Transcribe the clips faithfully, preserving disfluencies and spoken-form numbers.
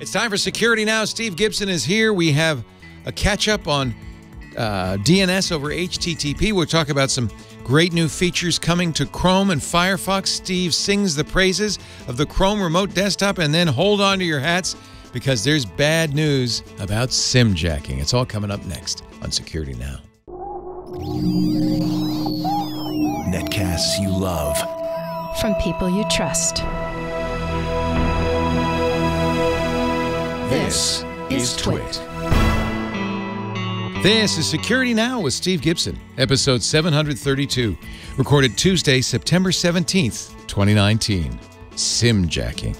It's time for Security Now. Steve Gibson is here. We have a catch-up on uh, D N S over H T T P. We'll talk about some great new features coming to Chrome and Firefox. Steve sings the praises of the Chrome Remote Desktop, and then hold on to your hats because there's bad news about SIM jacking. It's all coming up next on Security Now. Netcasts you love. From people you trust. This is Twit. This is Security Now with Steve Gibson, episode seven hundred thirty-two, recorded Tuesday, September seventeenth, twenty nineteen. SIM jacking.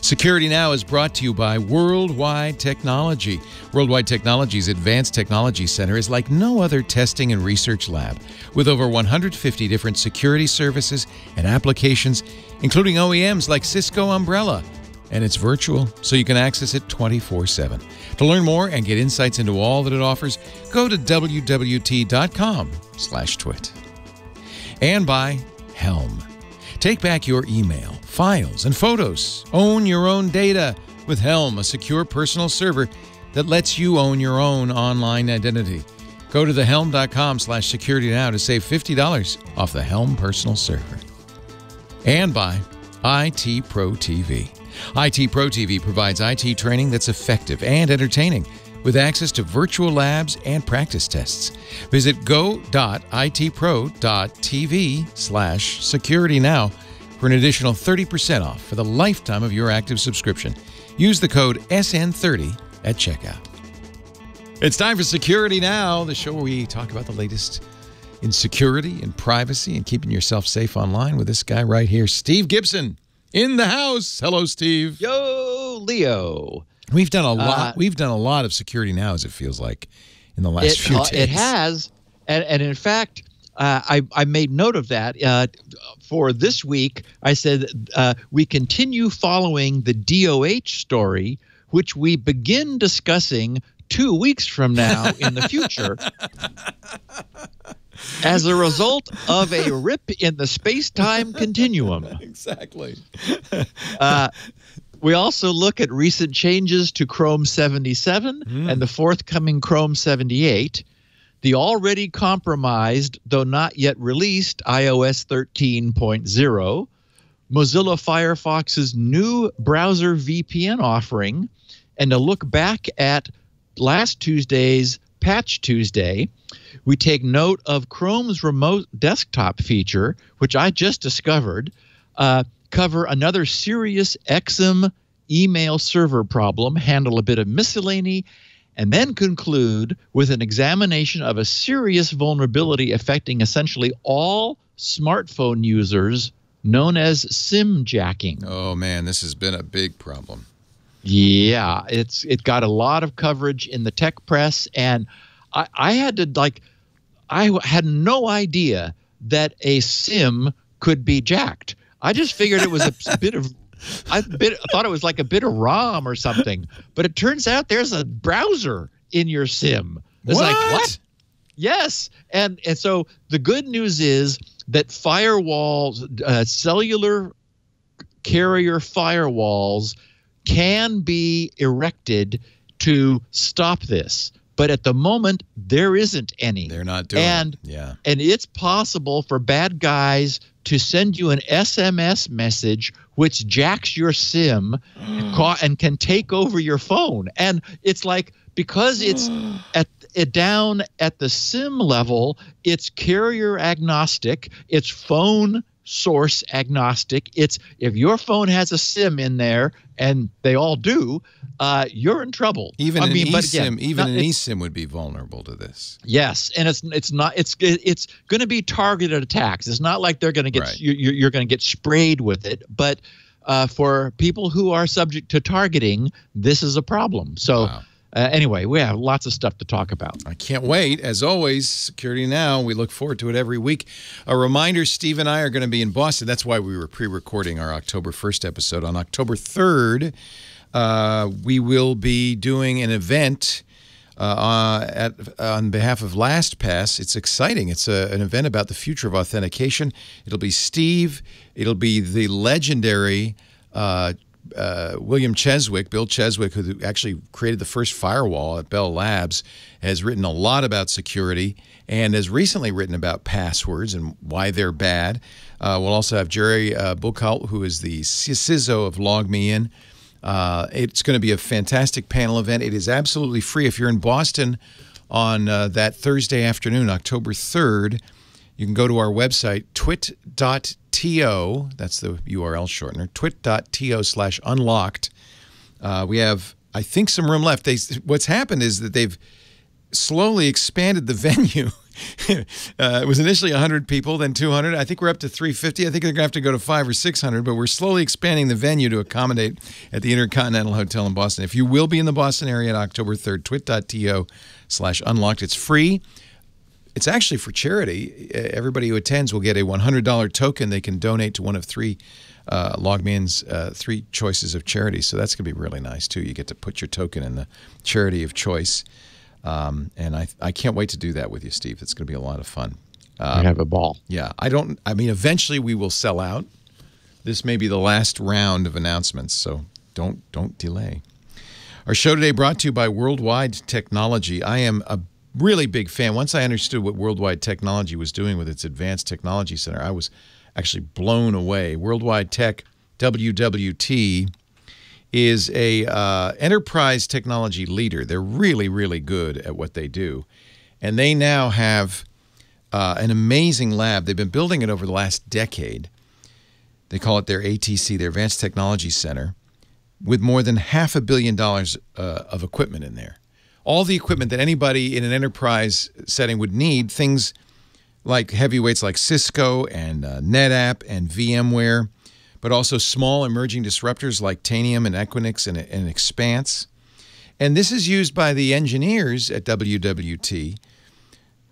Security Now is brought to you by Worldwide Technology. Worldwide Technology's Advanced Technology Center is like no other testing and research lab, with over one hundred fifty different security services and applications, including O E Ms like Cisco Umbrella. And it's virtual, so you can access it twenty-four seven. To learn more and get insights into all that it offers, go to W W T dot com slash twit. And by Helm. Take back your email, files, and photos. Own your own data with Helm, a secure personal server that lets you own your own online identity. Go to the helm dot com slash security now to save fifty dollars off the Helm personal server. And by I T Pro T V. I T Pro T V provides I T training that's effective and entertaining with access to virtual labs and practice tests. Visit go dot I T pro dot T V slash security now for an additional thirty percent off for the lifetime of your active subscription. Use the code S N thirty at checkout. It's time for Security Now, the show where we talk about the latest in security and privacy and keeping yourself safe online with this guy right here, Steve Gibson. In the house. Hello, Steve. Yo, Leo. We've done a lot. Uh, we've done a lot of Security Now, as it feels like, in the last it, few uh, days. It has. And, and in fact, uh, I, I made note of that. Uh, for this week, I said uh, we continue following the D O H story, which we begin discussing two weeks from now in the future. As a result of a rip in the space-time continuum. Exactly. uh, we also look at recent changes to Chrome seventy-seven mm. and the forthcoming Chrome seventy-eight, the already compromised, though not yet released, iOS thirteen point oh, Mozilla Firefox's new browser V P N offering, and a look back at last Tuesday's Patch Tuesday. We take note of Chrome's remote desktop feature, which I just discovered, uh, cover another serious Exim email server problem, handle a bit of miscellany, and then conclude with an examination of a serious vulnerability affecting essentially all smartphone users known as SIM jacking. Oh, man, this has been a big problem. Yeah, it's it got a lot of coverage in the tech press, and I, I had to like I had no idea that a SIM could be jacked. I just figured it was a bit of I bit, thought it was like a bit of ROM or something, but it turns out there's a browser in your SIM. It's what? Like what? Yes, and and so the good news is that firewalls, uh, cellular carrier firewalls, can be erected to stop this. But at the moment, there isn't any. They're not doing and, it. Yeah. And it's possible for bad guys to send you an S M S message which jacks your SIM and can take over your phone. And it's like, because it's at it down at the SIM level, it's carrier agnostic, it's phone source agnostic. It's if your phone has a SIM in there, and they all do, uh, you're in trouble. Even I an mean, eSIM, again, even not, an eSIM would be vulnerable to this. Yes, and it's it's not it's it's going to be targeted attacks. It's not like they're going to get right. you, you're going to get sprayed with it. But uh, for people who are subject to targeting, this is a problem. So wow. uh, anyway, we have lots of stuff to talk about. I can't wait. As always, Security Now. We look forward to it every week. A reminder: Steve and I are going to be in Boston. That's why we were pre-recording our October first episode on October third. Uh, we will be doing an event uh, at, on behalf of LastPass. It's exciting. It's a, an event about the future of authentication. It'll be Steve. It'll be the legendary uh, uh, William Cheswick, Bill Cheswick, who actually created the first firewall at Bell Labs, has written a lot about security and has recently written about passwords and why they're bad. Uh, we'll also have Jerry uh, Buchholt, who is the C I S O of Log Me In. Uh, it's going to be a fantastic panel event. It is absolutely free. If you're in Boston on uh, that Thursday afternoon, October third, you can go to our website, twit dot to. That's the U R L shortener, twit dot to slash unlocked. Uh, we have, I think, some room left. They, what's happened is that they've slowly expanded the venue. uh, it was initially one hundred people, then two hundred. I think we're up to three fifty. I think they're going to have to go to five hundred or six hundred, but we're slowly expanding the venue to accommodate at the Intercontinental Hotel in Boston. If you will be in the Boston area on October third, twit dot to slash unlocked. It's free. It's actually for charity. Everybody who attends will get a one hundred dollar token they can donate to one of three uh, LogMeIn's uh, three choices of charities. So that's going to be really nice, too. You get to put your token in the charity of choice. Um, and I, I can't wait to do that with you, Steve. It's going to be a lot of fun. Um, we have a ball. Yeah. I don't. I mean, eventually we will sell out. This may be the last round of announcements, so don't, don't delay. Our show today brought to you by Worldwide Technology. I am a really big fan. Once I understood what Worldwide Technology was doing with its Advanced Technology Center, I was actually blown away. Worldwide Tech, W W T, is a uh, enterprise technology leader. They're really, really good at what they do. And they now have uh, an amazing lab. They've been building it over the last decade. They call it their A T C, their Advanced Technology Center, with more than half a billion dollars uh, of equipment in there. All the equipment that anybody in an enterprise setting would need, things like heavyweights like Cisco and uh, NetApp and VMware, but also small emerging disruptors like Tanium and Equinix and, and Expanse. And this is used by the engineers at W W T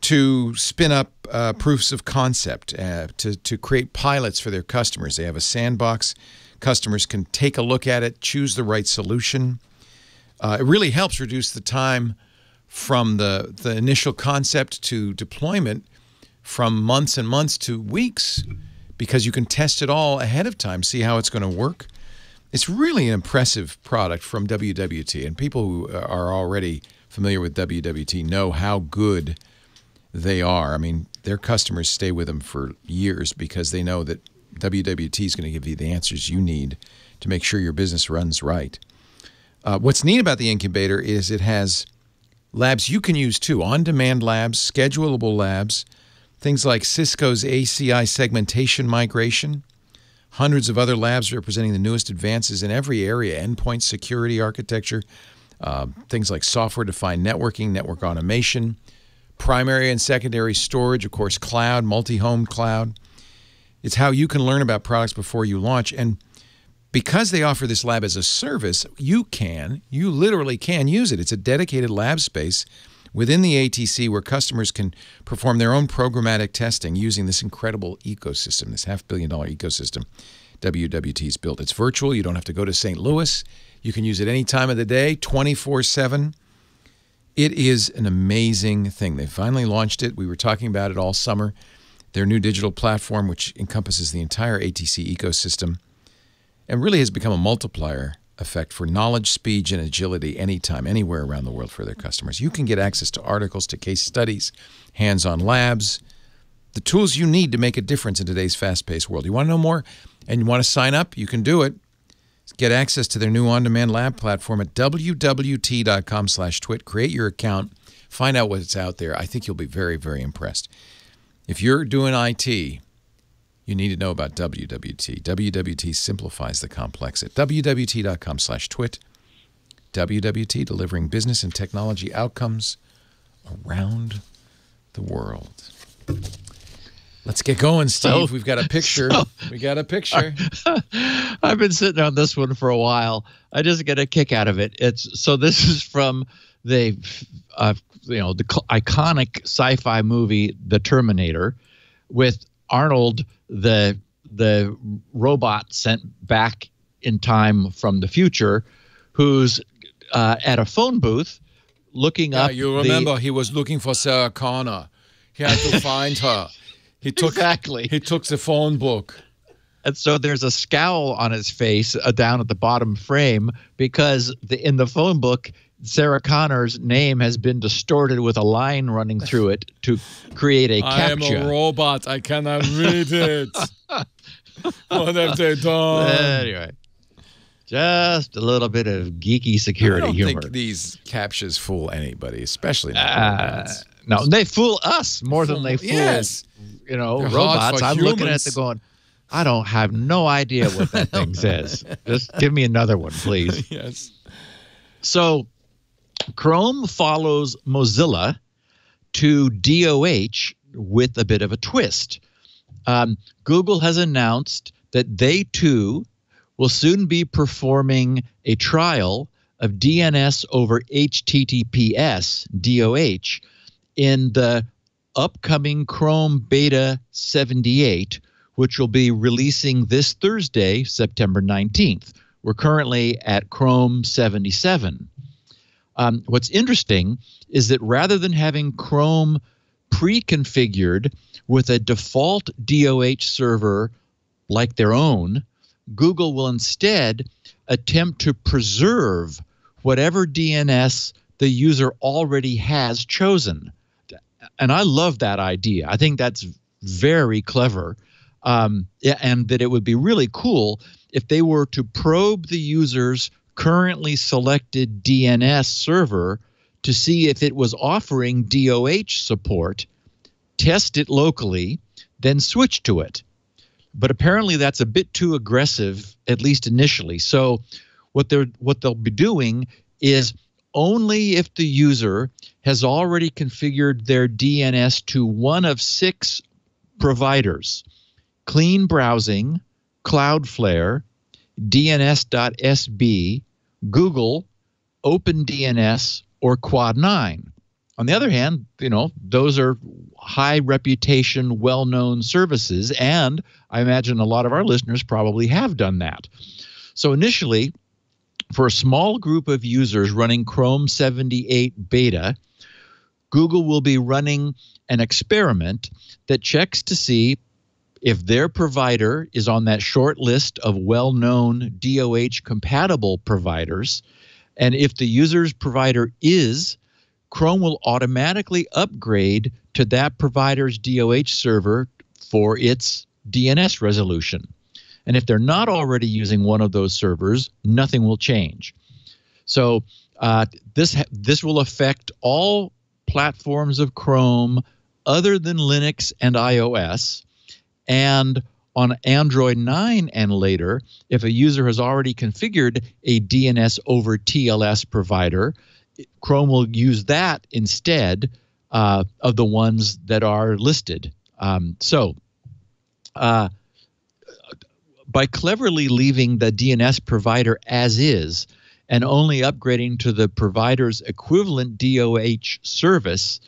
to spin up uh, proofs of concept, uh, to, to create pilots for their customers. They have a sandbox. Customers can take a look at it, choose the right solution. Uh, it really helps reduce the time from the, the initial concept to deployment from months and months to weeks, because you can test it all ahead of time, see how it's going to work. It's really an impressive product from W W T, and people who are already familiar with W W T know how good they are. I mean, their customers stay with them for years because they know that W W T is going to give you the answers you need to make sure your business runs right. Uh, what's neat about the incubator is it has labs you can use, too, on-demand labs, schedulable labs, things like Cisco's A C I segmentation migration, hundreds of other labs representing the newest advances in every area, endpoint security architecture, uh, things like software-defined networking, network automation, primary and secondary storage, of course, cloud, multi-home cloud. It's how you can learn about products before you launch. And because they offer this lab as a service, you can, you literally can use it. It's a dedicated lab space within the A T C where customers can perform their own programmatic testing using this incredible ecosystem, this half billion dollar ecosystem W W T's built. It's virtual. You don't have to go to Saint Louis. You can use it any time of the day, twenty-four seven. It is an amazing thing. They finally launched it. We were talking about it all summer. Their new digital platform, which encompasses the entire A T C ecosystem, and really has become a multiplier effect for knowledge, speed, and agility anytime, anywhere around the world for their customers. You can get access to articles, to case studies, hands-on labs, the tools you need to make a difference in today's fast-paced world. You want to know more and you want to sign up? You can do it. Get access to their new on-demand lab platform at W W T dot com slash twit. Create your account. Find out what's out there. I think you'll be very, very impressed. If you're doing I T, you need to know about W W T. W W T simplifies the complex at W W T dot com slash twit. W W T, delivering business and technology outcomes around the world. Let's get going, Steve. So, We've got a picture. So, we got a picture. I've been sitting on this one for a while. I just get a kick out of it. It's so this is from the uh, you know the iconic sci-fi movie The Terminator, with Arnold, the the robot sent back in time from the future, who's uh, at a phone booth looking yeah, up. You remember the, he was looking for Sarah Connor. He had to find her. He took exactly. He took the phone book. And so there's a scowl on his face uh, down at the bottom frame because the, in the phone book, Sarah Connor's name has been distorted with a line running through it to create a captcha. I am a robot. I cannot read it. What have they done? Anyway, just a little bit of geeky security I don't humor. I think these captchas fool anybody, especially not uh, robots. No, they fool us more fool, than they fool yes. you know They're robots. I'm humans. looking at them going, I don't have no idea what that thing says. Just give me another one, please. Yes. So Chrome follows Mozilla to D O H with a bit of a twist. Um, Google has announced that they, too, will soon be performing a trial of D N S over H T T P S, D O H, in the upcoming Chrome Beta seventy-eight, which will be releasing this Thursday, September nineteenth. We're currently at Chrome seventy-seven. Um, what's interesting is that rather than having Chrome pre-configured with a default D O H server like their own, Google will instead attempt to preserve whatever D N S the user already has chosen. And I love that idea. I think that's very clever, um, and that it would be really cool if they were to probe the user's currently selected D N S server to see if it was offering D O H support, test it locally, then switch to it. But apparently that's a bit too aggressive, at least initially. So what they're what they'll be doing is only if the user has already configured their D N S to one of six providers: Clean Browsing, Cloudflare, D N S dot S B, Google, OpenDNS, or Quad nine. On the other hand, you know, those are high reputation, well-known services, and I imagine a lot of our listeners probably have done that. So initially, for a small group of users running Chrome seventy-eight beta, Google will be running an experiment that checks to see if their provider is on that short list of well-known D O H-compatible providers, and if the user's provider is, Chrome will automatically upgrade to that provider's D O H server for its D N S resolution. And if they're not already using one of those servers, nothing will change. So uh, this, ha this will affect all platforms of Chrome other than Linux and iOS. And on Android nine and later, if a user has already configured a D N S over T L S provider, Chrome will use that instead uh, of the ones that are listed. Um, so uh, by cleverly leaving the D N S provider as is and only upgrading to the provider's equivalent D O H service,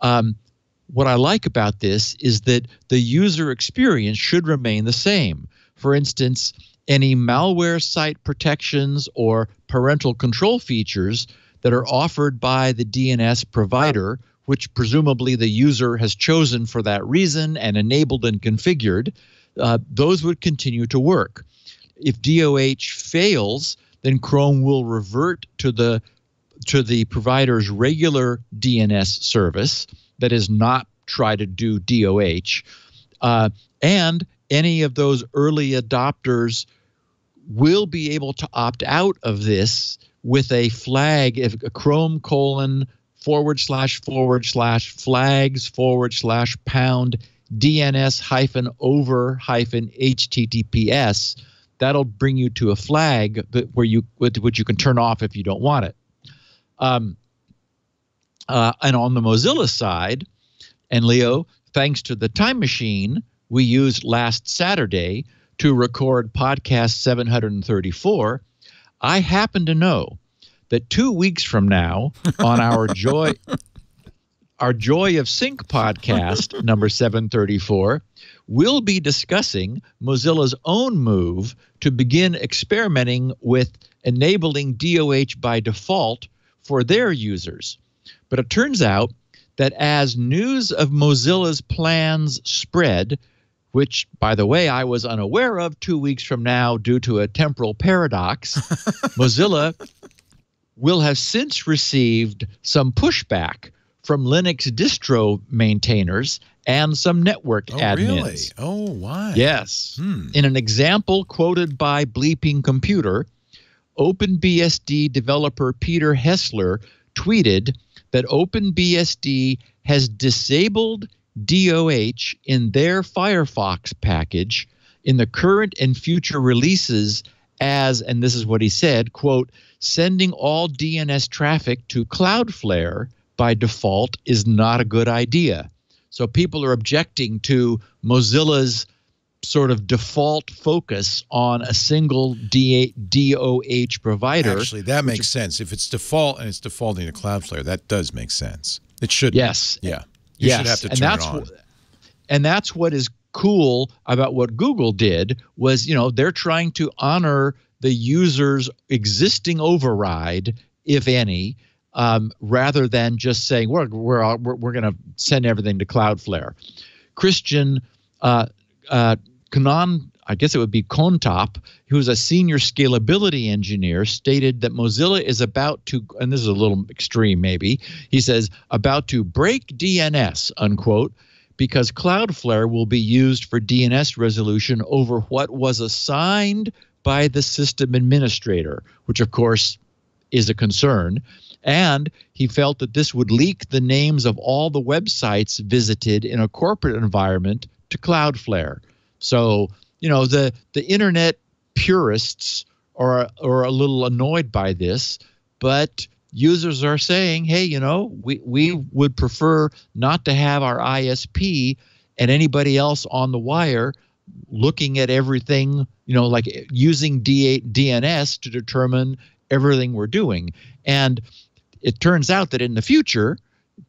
um, what I like about this is that the user experience should remain the same. For instance, any malware site protections or parental control features that are offered by the D N S provider, which presumably the user has chosen for that reason and enabled and configured, uh, those would continue to work. If D O H fails, then Chrome will revert to the, to the provider's regular D N S service that is not try to do D O H. Uh, and any of those early adopters will be able to opt out of this with a flag, if a Chrome colon forward slash forward slash flags forward slash pound D N S hyphen over hyphen H T T P S. That'll bring you to a flag that, where you which you can turn off if you don't want it. Um, uh, and on the Mozilla side, and Leo, thanks to the time machine we used last Saturday to record podcast seven hundred thirty-four, I happen to know that two weeks from now on our joy, our Joy of Sync podcast, number seven thirty-four, we'll be discussing Mozilla's own move to begin experimenting with enabling D O H by default for their users. But it turns out that as news of Mozilla's plans spread, which, by the way, I was unaware of two weeks from now due to a temporal paradox, Mozilla will have since received some pushback from Linux distro maintainers and some network oh, admins. Oh, really? Oh, why? Yes. Hmm. In an example quoted by Bleeping Computer, OpenBSD developer Peter Hessler tweeted that OpenBSD has disabled D O H in their Firefox package in the current and future releases as, and this is what he said, quote, sending all D N S traffic to Cloudflare by default is not a good idea. So people are objecting to Mozilla's sort of default focus on a single D O H provider. Actually, that makes which, sense. If it's default and it's defaulting to Cloudflare, that does make sense. It should. Yes. Yeah. You yes. should have to turn and that's it on. What, and that's what is cool about what Google did was, you know, they're trying to honor the user's existing override, if any, um, rather than just saying, we're, we're, we're, we're going to send everything to Cloudflare. Christian uh, uh, Kanan, I guess it would be Kontop, who's a senior scalability engineer, stated that Mozilla is about to, and this is a little extreme maybe, he says, about to break D N S, unquote, because Cloudflare will be used for D N S resolution over what was assigned by the system administrator, which of course is a concern. And he felt that this would leak the names of all the websites visited in a corporate environment to Cloudflare. So, you know, the, the internet purists are, are a little annoyed by this, but users are saying, hey, you know, we, we would prefer not to have our I S P and anybody else on the wire looking at everything, you know, like using D N S to determine everything we're doing. And it turns out that in the future,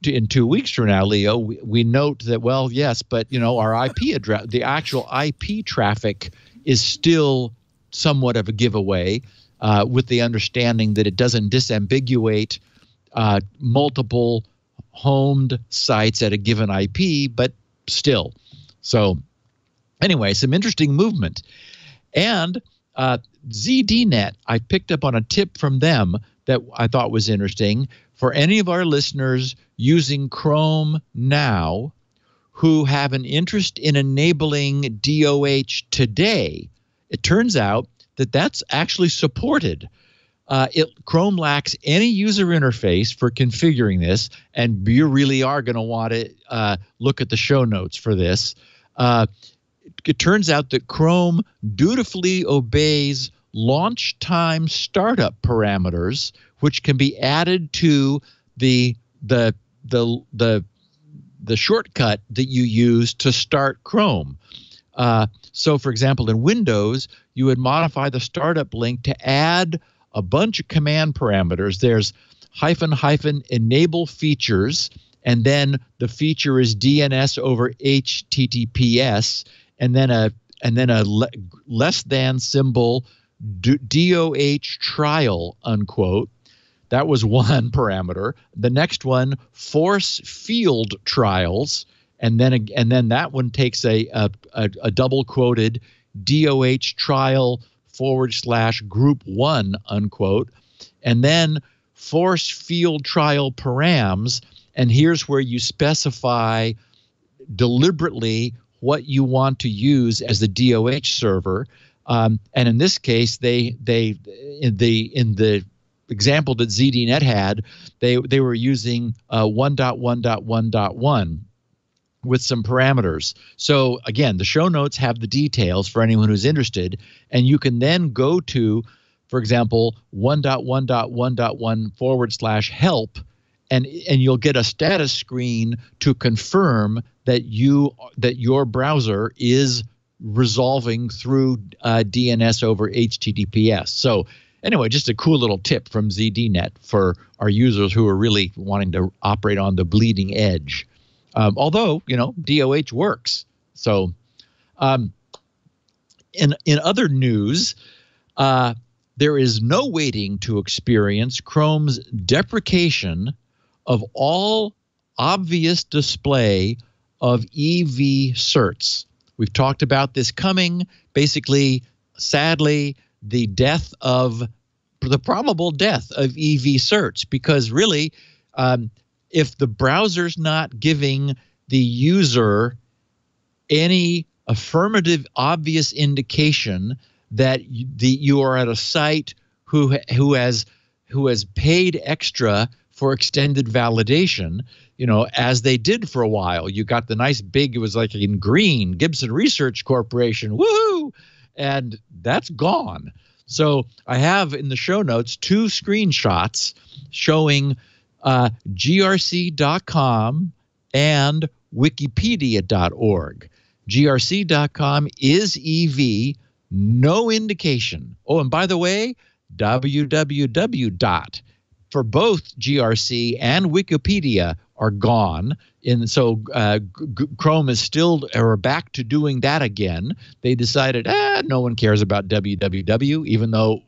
in two weeks from now, Leo, we, we note that, well, yes, but, you know, our I P address, the actual I P traffic is still somewhat of a giveaway uh, with the understanding that it doesn't disambiguate uh, multiple homed sites at a given I P, but still. So anyway, some interesting movement. And uh, ZDNet, I picked up on a tip from them that I thought was interesting. For any of our listeners using Chrome now who have an interest in enabling D O H today, it turns out that that's actually supported. Uh, it, Chrome lacks any user interface for configuring this, and you really are going to want to uh, look at the show notes for this. Uh, it, it turns out that Chrome dutifully obeys launch time startup parameters, which can be added to the the the the the shortcut that you use to start Chrome. Uh, so, for example, in Windows, you would modify the startup link to add a bunch of command parameters. There's hyphen hyphen enable features, and then the feature is D N S over H T T P S, and then a and then a le less than symbol D O H trial, unquote. That was one parameter. The next one, force field trials, and then and then that one takes a a, a double quoted D O H trial forward slash group one, unquote, and then force field trial params. And here's where you specify deliberately what you want to use as the D O H server. Um, and in this case, they they in the in the example that ZDNet had, they they were using one dot one dot one dot one with some parameters. So again, the show notes have the details for anyone who's interested, and you can then go to, for example, one dot one dot one dot one forward slash help, and and you'll get a status screen to confirm that you that your browser is resolving through uh, D N S over H T T P S. So anyway, just a cool little tip from ZDNet for our users who are really wanting to operate on the bleeding edge. Um, although, you know, D O H works. So um, in, in other news, uh, there is no waiting to experience Chrome's deprecation of all obvious display of E V certs. We've talked about this coming. Basically, sadly, the death of the probable death of E V search, because really, um, if the browser's not giving the user any affirmative, obvious indication that you, the, you are at a site who who has who has paid extra for extended validation, you know, as they did for a while. You got the nice big, it was like in green, Gibson Research Corporation, woohoo, and that's gone. So I have in the show notes two screenshots showing uh, G R C dot com and Wikipedia dot org. G R C dot com is E V, no indication. Oh, and by the way, www. For both G R C and Wikipedia are gone, and so uh, Chrome is still or back to doing that again. They decided, ah, no one cares about www, even though,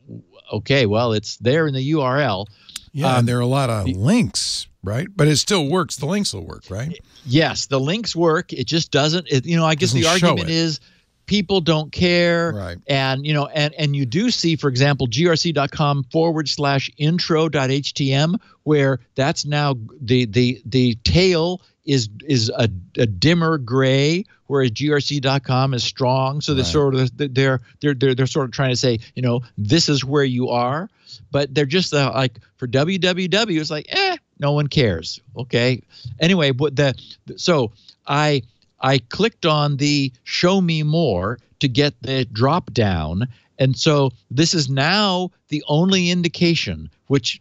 okay, well, it's there in the U R L. Yeah, um, and there are a lot of the, links. Right, but it still works. The links will work, right? Yes, the links work. It just doesn't. It, you know, I guess the argument is people don't care, right? And you know, and and you do see, for example, grc.com forward slash intro.htm, where that's now the the the tail is is a, a dimmer gray, whereas grc dot com is strong. So they're right. sort of they're they're they're they're sort of trying to say, you know, this is where you are, but they're just the, like for www, it's like eh. No one cares. Okay. Anyway, but the so I I clicked on the show me more to get the drop down, and so this is now the only indication, which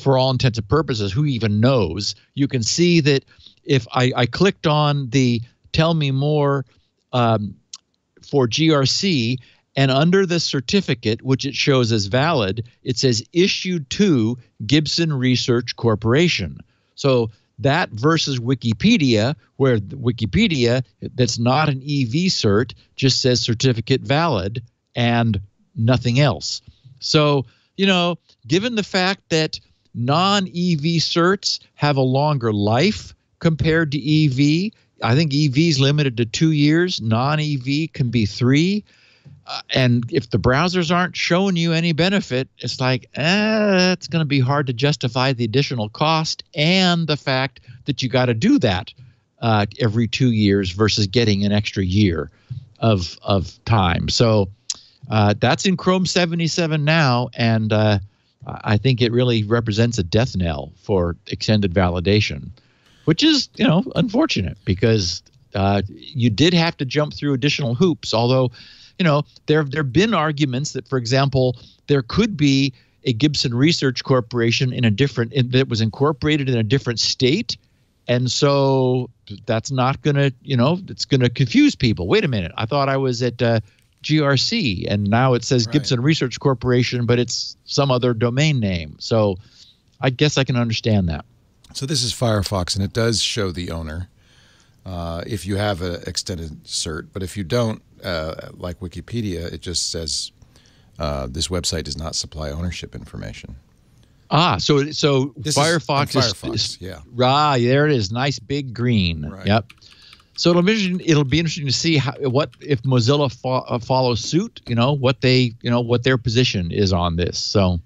for all intents and purposes, who even knows? You can see that if I, I clicked on the tell me more um, for G R C, and under the certificate, which it shows as valid, it says issued to Gibson Research Corporation. So that versus Wikipedia, where Wikipedia, that's not an E V cert, just says certificate valid and nothing else. So, you know, given the fact that non-E V certs have a longer life compared to E V, I think E V is limited to two years. Non-E V can be three. Uh, and if the browsers aren't showing you any benefit, it's like, eh, it's going to be hard to justify the additional cost and the fact that you got to do that uh, every two years versus getting an extra year of of time. So uh, that's in Chrome seventy-seven now, and uh, I think it really represents a death knell for extended validation, which is, you know, unfortunate because uh, you did have to jump through additional hoops, although – you know, there there have been arguments that, for example, there could be a Gibson Research Corporation in a different in, that was incorporated in a different state, and so that's not going to, you know, it's going to confuse people. Wait a minute, I thought I was at uh, G R C, and now it says right. Gibson Research Corporation, but it's some other domain name. So I guess I can understand that. So this is Firefox, and it does show the owner uh, if you have an extended cert, but if you don't, Uh, like Wikipedia, it just says uh, this website does not supply ownership information. Ah, so so this Firefox is, Firefox, is, yeah. Ah, there it is, nice big green. Right. Yep. So it'll be it'll be interesting to see how, what if Mozilla fo uh, follows suit. You know what they you know what their position is on this. So,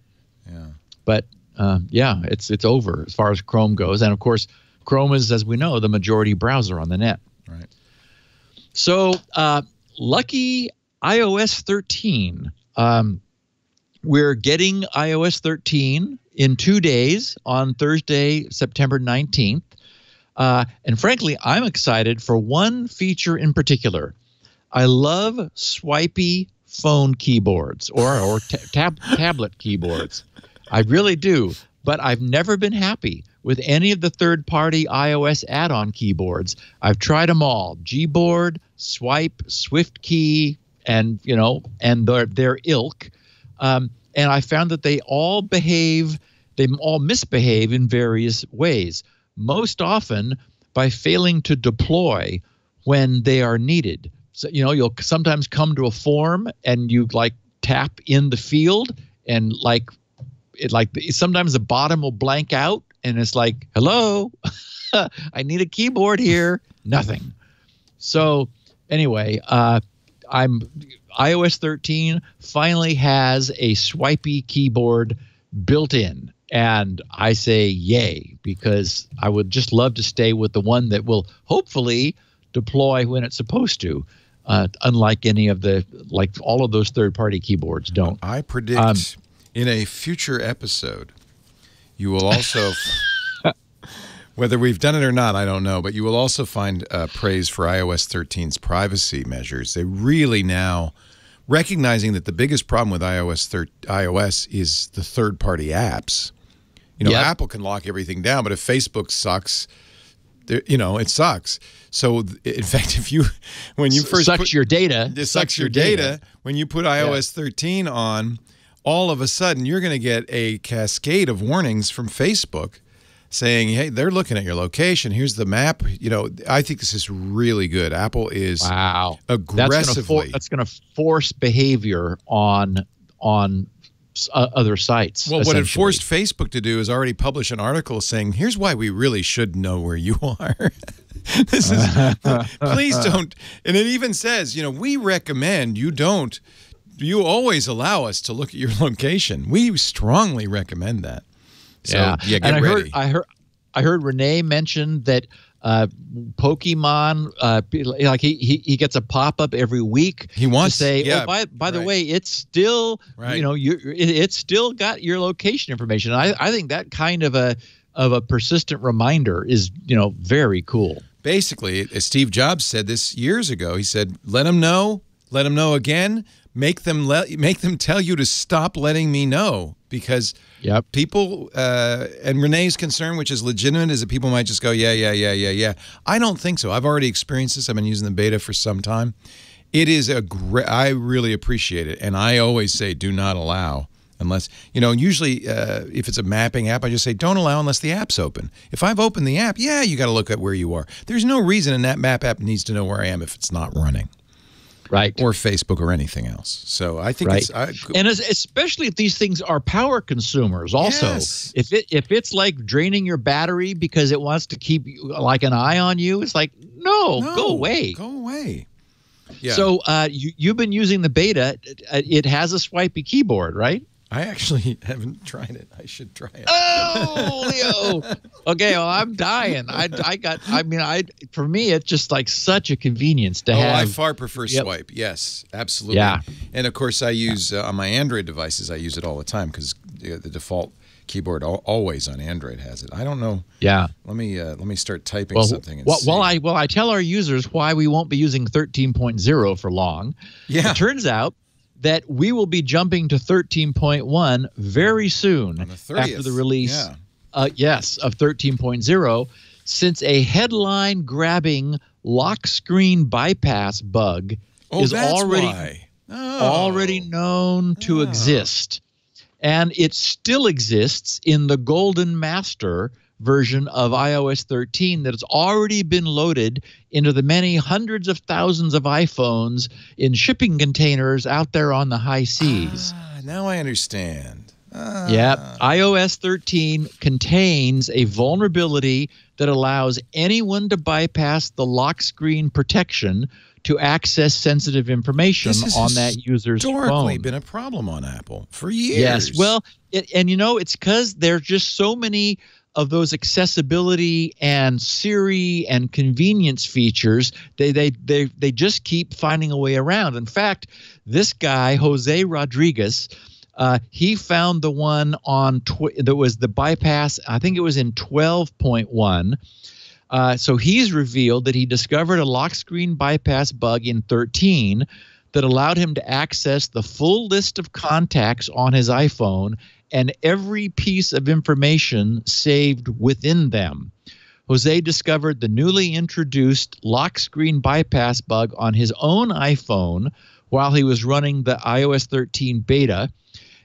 yeah. But uh, yeah, it's it's over as far as Chrome goes, and of course, Chrome is, as we know, the majority browser on the net. Right. So. Uh, Lucky i O S thirteen. Um, we're getting i O S thirteen in two days on Thursday, September nineteenth. Uh, and frankly, I'm excited for one feature in particular. I love swipey phone keyboards or, or tab tablet keyboards. I really do. But I've never been happy with any of the third-party i O S add-on keyboards. I've tried them all: Gboard, Swipe, SwiftKey, and you know, and their their ilk. Um, and I found that they all behave, they all misbehave in various ways. Most often by failing to deploy when they are needed. So you know, you'll sometimes come to a form and you like tap in the field and like it like sometimes the bottom will blank out. And it's like, hello, I need a keyboard here. Nothing. So anyway, uh, I'm i O S thirteen finally has a swipey keyboard built in, and I say yay, because I would just love to stay with the one that will hopefully deploy when it's supposed to, uh, unlike any of the like all of those third-party keyboards don't. I predict um, in a future episode you will also whether we've done it or not, I don't know, but you will also find uh, praise for i O S thirteen's privacy measures. They really now, recognizing that the biggest problem with iOS thir iOS is the third-party apps. You know, yep. Apple can lock everything down, but if Facebook sucks, you know, it sucks. So, in fact, if you when you S first sucks put, your data, it sucks, sucks your data. data. When you put i O S thirteen on, all of a sudden you're going to get a cascade of warnings from Facebook, saying, hey, they're looking at your location. Here's the map. You know, I think this is really good. Apple is wow. aggressively. That's going to force behavior on on uh, other sites. Well, what it forced Facebook to do is already publish an article saying, here's why we really should know where you are. This is, please don't. And it even says, you know, we recommend you don't. You always allow us to look at your location. We strongly recommend that. So, yeah, yeah get and I ready. heard I heard I heard Renee mention that uh, Pokemon, uh, like he, he he gets a pop up every week. He wants to say, yeah, oh, by by right. the way, it's still right. you know you it, it's still got your location information. And I I think that kind of a of a persistent reminder is you know very cool. Basically, as Steve Jobs said this years ago, he said, "Let them know, let them know again, make them let make them tell you to stop letting me know." Because yep. people, uh, and Renee's concern, which is legitimate, is that people might just go, yeah, yeah, yeah, yeah, yeah. I don't think so. I've already experienced this. I've been using the beta for some time. It is a great, I really appreciate it. And I always say, do not allow unless, you know, usually uh, if it's a mapping app, I just say, don't allow unless the app's open. If I've opened the app, yeah, you got to look at where you are. There's no reason an app map app needs to know where I am if it's not running. Right. Or Facebook or anything else. So I think right. it's I, and as, especially if these things are power consumers also. Yes. If it if it's like draining your battery because it wants to keep like an eye on you, it's like no, no go away. Go away. Yeah. So uh you you've been using the beta. It has a swipey keyboard, right? I actually haven't tried it. I should try it. Oh, Leo. Okay, well, I'm dying. I, I got. I mean, I. For me, it's just like such a convenience to oh, have. Oh, I far prefer yep. swipe. Yes, absolutely. Yeah. And of course, I use yeah. uh, on my Android devices. I use it all the time because the, the default keyboard al always on Android has it. I don't know. Yeah. Let me uh, let me start typing well, something. And well, see. well, I well I tell our users why we won't be using thirteen point zero for long. Yeah. It turns out that we will be jumping to thirteen point one very soon on the thirtieth, after the release, yeah. uh, yes, of thirteen point zero, since a headline-grabbing lock screen bypass bug oh, is already oh. already known to oh. exist, and it still exists in the Golden Master version of i O S thirteen that has already been loaded into the many hundreds of thousands of iPhones in shipping containers out there on the high seas. Ah, now I understand. Ah. Yeah, i O S thirteen contains a vulnerability that allows anyone to bypass the lock screen protection to access sensitive information on that user's phone. This has historically been a problem on Apple for years. Yes, well, it, and you know, it's because there's just so many of those accessibility and Siri and convenience features, they, they, they, they just keep finding a way around. In fact, this guy, Jose Rodriguez, uh, he found the one on tw that was the bypass, I think it was in twelve point one. Uh, so he's revealed that he discovered a lock screen bypass bug in thirteen that allowed him to access the full list of contacts on his iPhone and every piece of information saved within them. Jose discovered the newly introduced lock screen bypass bug on his own iPhone while he was running the i O S thirteen beta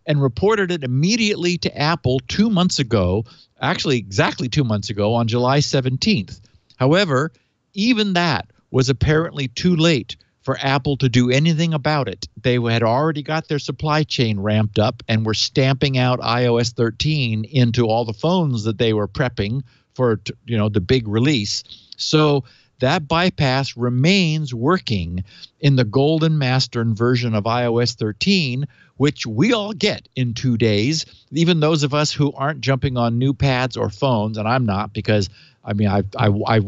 and reported it immediately to Apple two months ago, actually exactly two months ago on July seventeenth. However, even that was apparently too late for Apple to do anything about it. They had already got their supply chain ramped up and were stamping out i O S thirteen into all the phones that they were prepping for, you know, the big release. So that bypass remains working in the golden mastern version of i O S thirteen, which we all get in two days, even those of us who aren't jumping on new pads or phones, and I'm not, because I mean, I, I, I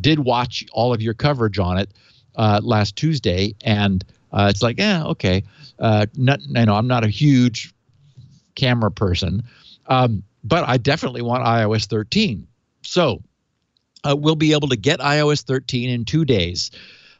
did watch all of your coverage on it uh, last Tuesday, and uh, it's like, eh, okay. Uh, not, you know, I'm not a huge camera person, um, but I definitely want i O S thirteen. So uh, we'll be able to get i O S thirteen in two days.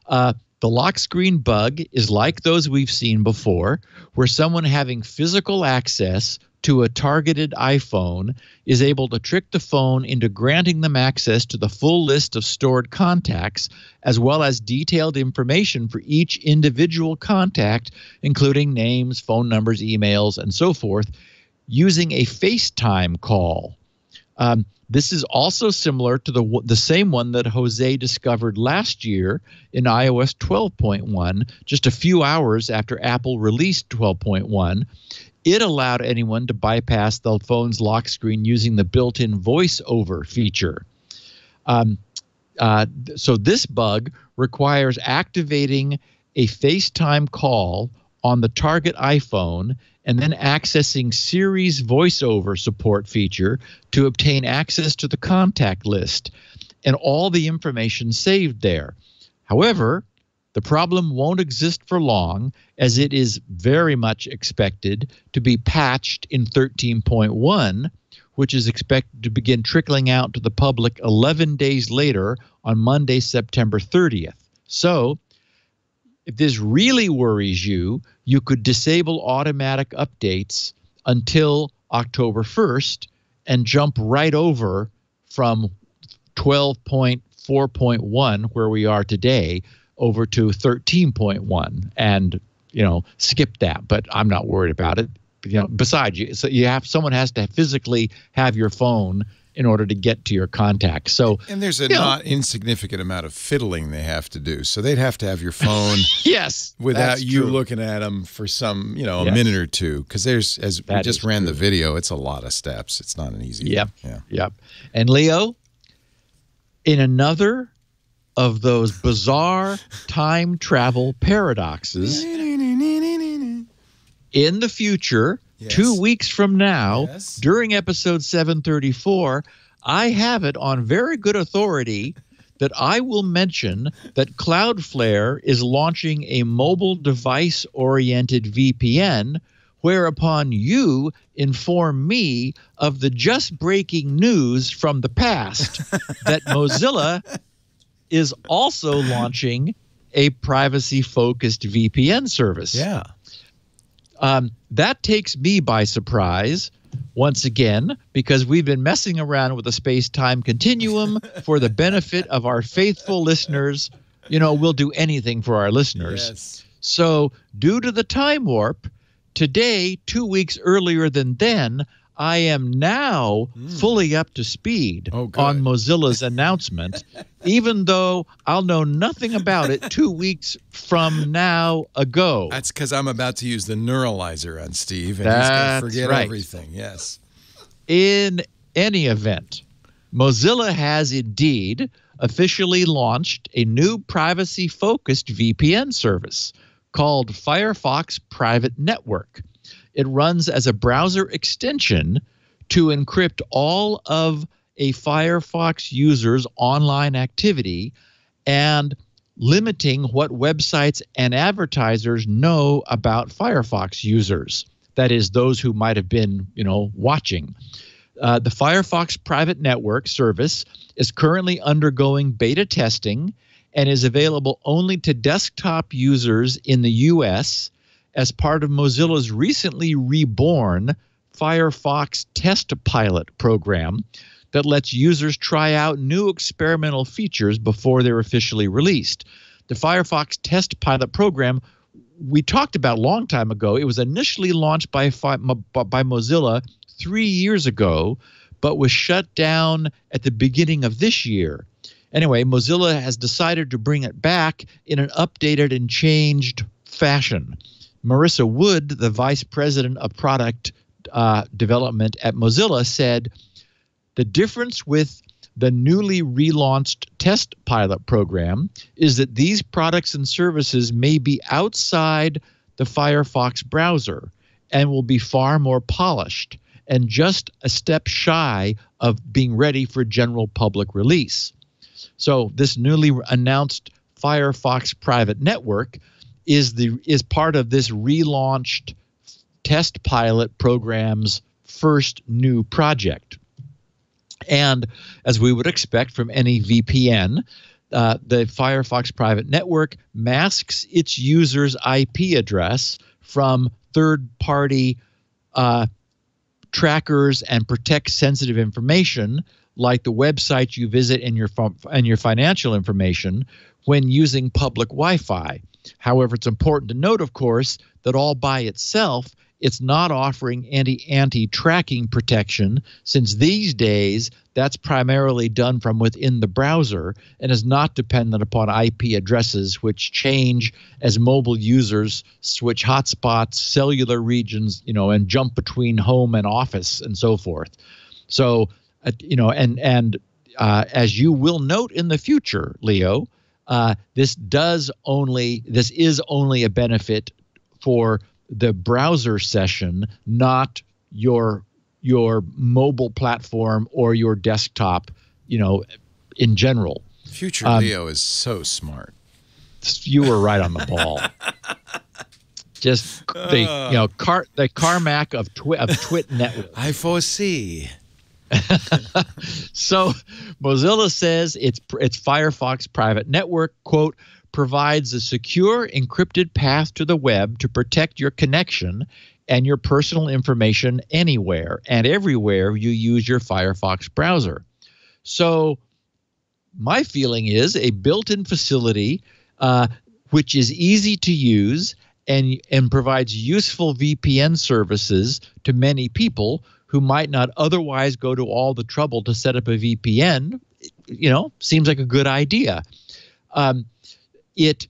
Uh, the lock screen bug is like those we've seen before, where someone having physical access to a targeted iPhone is able to trick the phone into granting them access to the full list of stored contacts, as well as detailed information for each individual contact, including names, phone numbers, emails, and so forth, using a FaceTime call. Um, this is also similar to the, the same one that Jose discovered last year in i O S twelve point one, just a few hours after Apple released twelve point one. It allowed anyone to bypass the phone's lock screen using the built-in voiceover feature. Um, uh, so this bug requires activating a FaceTime call on the target iPhone and then accessing Siri's voiceover support feature to obtain access to the contact list and all the information saved there. However, the problem won't exist for long, as it is very much expected to be patched in thirteen point one, which is expected to begin trickling out to the public eleven days later on Monday, September thirtieth. So if this really worries you, you could disable automatic updates until October first and jump right over from twelve point four point one, where we are today, over to thirteen point one, and you know, skip that. But I'm not worried about it. You know, besides, you, so you have someone has to physically have your phone in order to get to your contacts. So, and there's a not know. insignificant amount of fiddling they have to do. So they'd have to have your phone, yes, without you true. looking at them for some, you know, yes. a minute or two. Because there's, as that we just ran true. the video, it's a lot of steps. It's not an easy. Yep. Thing. Yeah. Yep. And Leo, in another of those bizarre time travel paradoxes, in the future, yes. two weeks from now, yes. during episode seven thirty-four, I have it on very good authority that I will mention that Cloudflare is launching a mobile device-oriented V P N, whereupon you inform me of the just breaking news from the past that Mozilla is also launching a privacy-focused V P N service. Yeah. Um, that takes me by surprise, once again, because we've been messing around with the space-time continuum for the benefit of our faithful listeners. You know, we'll do anything for our listeners. Yes. So, due to the time warp, today, two weeks earlier than then, I am now mm. fully up to speed oh, on Mozilla's announcement, even though I'll know nothing about it two weeks from now ago. That's because I'm about to use the neuralizer on Steve, and That's he's going to forget right. everything. Yes. In any event, Mozilla has indeed officially launched a new privacy-focused V P N service called Firefox Private Network. It runs as a browser extension to encrypt all of a Firefox user's online activity and limiting what websites and advertisers know about Firefox users. That is, those who might have been, you know, watching. Uh, the Firefox Private Network service is currently undergoing beta testing and is available only to desktop users in the U S as part of Mozilla's recently reborn Firefox Test Pilot program that lets users try out new experimental features before they're officially released. The Firefox Test Pilot program we talked about a long time ago. It was initially launched by, by Mozilla three years ago, but was shut down at the beginning of this year. Anyway, Mozilla has decided to bring it back in an updated and changed fashion. Marissa Wood, the vice president of product uh, development at Mozilla, said, "The difference with the newly relaunched Test Pilot program is that these products and services may be outside the Firefox browser and will be far more polished and just a step shy of being ready for general public release. So this newly announced Firefox Private Network is the is part of this relaunched Test Pilot program's first new project. And as we would expect from any V P N, uh, the Firefox Private Network masks its user's I P address from third-party uh, trackers and protects sensitive information like the website you visit and your, and your financial information when using public Wi-Fi. However, it's important to note, of course, that all by itself, it's not offering any anti-tracking protection, since these days that's primarily done from within the browser and is not dependent upon I P addresses, which change as mobile users switch hotspots, cellular regions, you know, and jump between home and office and so forth. So, uh, you know, and and uh, as you will note in the future, Leo, uh, this does only this is only a benefit for the browser session, not your your mobile platform or your desktop, you know, in general. Future um, Leo is so smart. You were right on the ball. Just the you know car the Carmack of Twit of Twit Network. I foresee. So Mozilla says it's it's Firefox Private Network, quote, provides a secure, encrypted path to the web to protect your connection and your personal information anywhere and everywhere you use your Firefox browser. So my feeling is a built-in facility uh, which is easy to use and, and provides useful V P N services to many people who might not otherwise go to all the trouble to set up a V P N, you know, seems like a good idea. Um, It,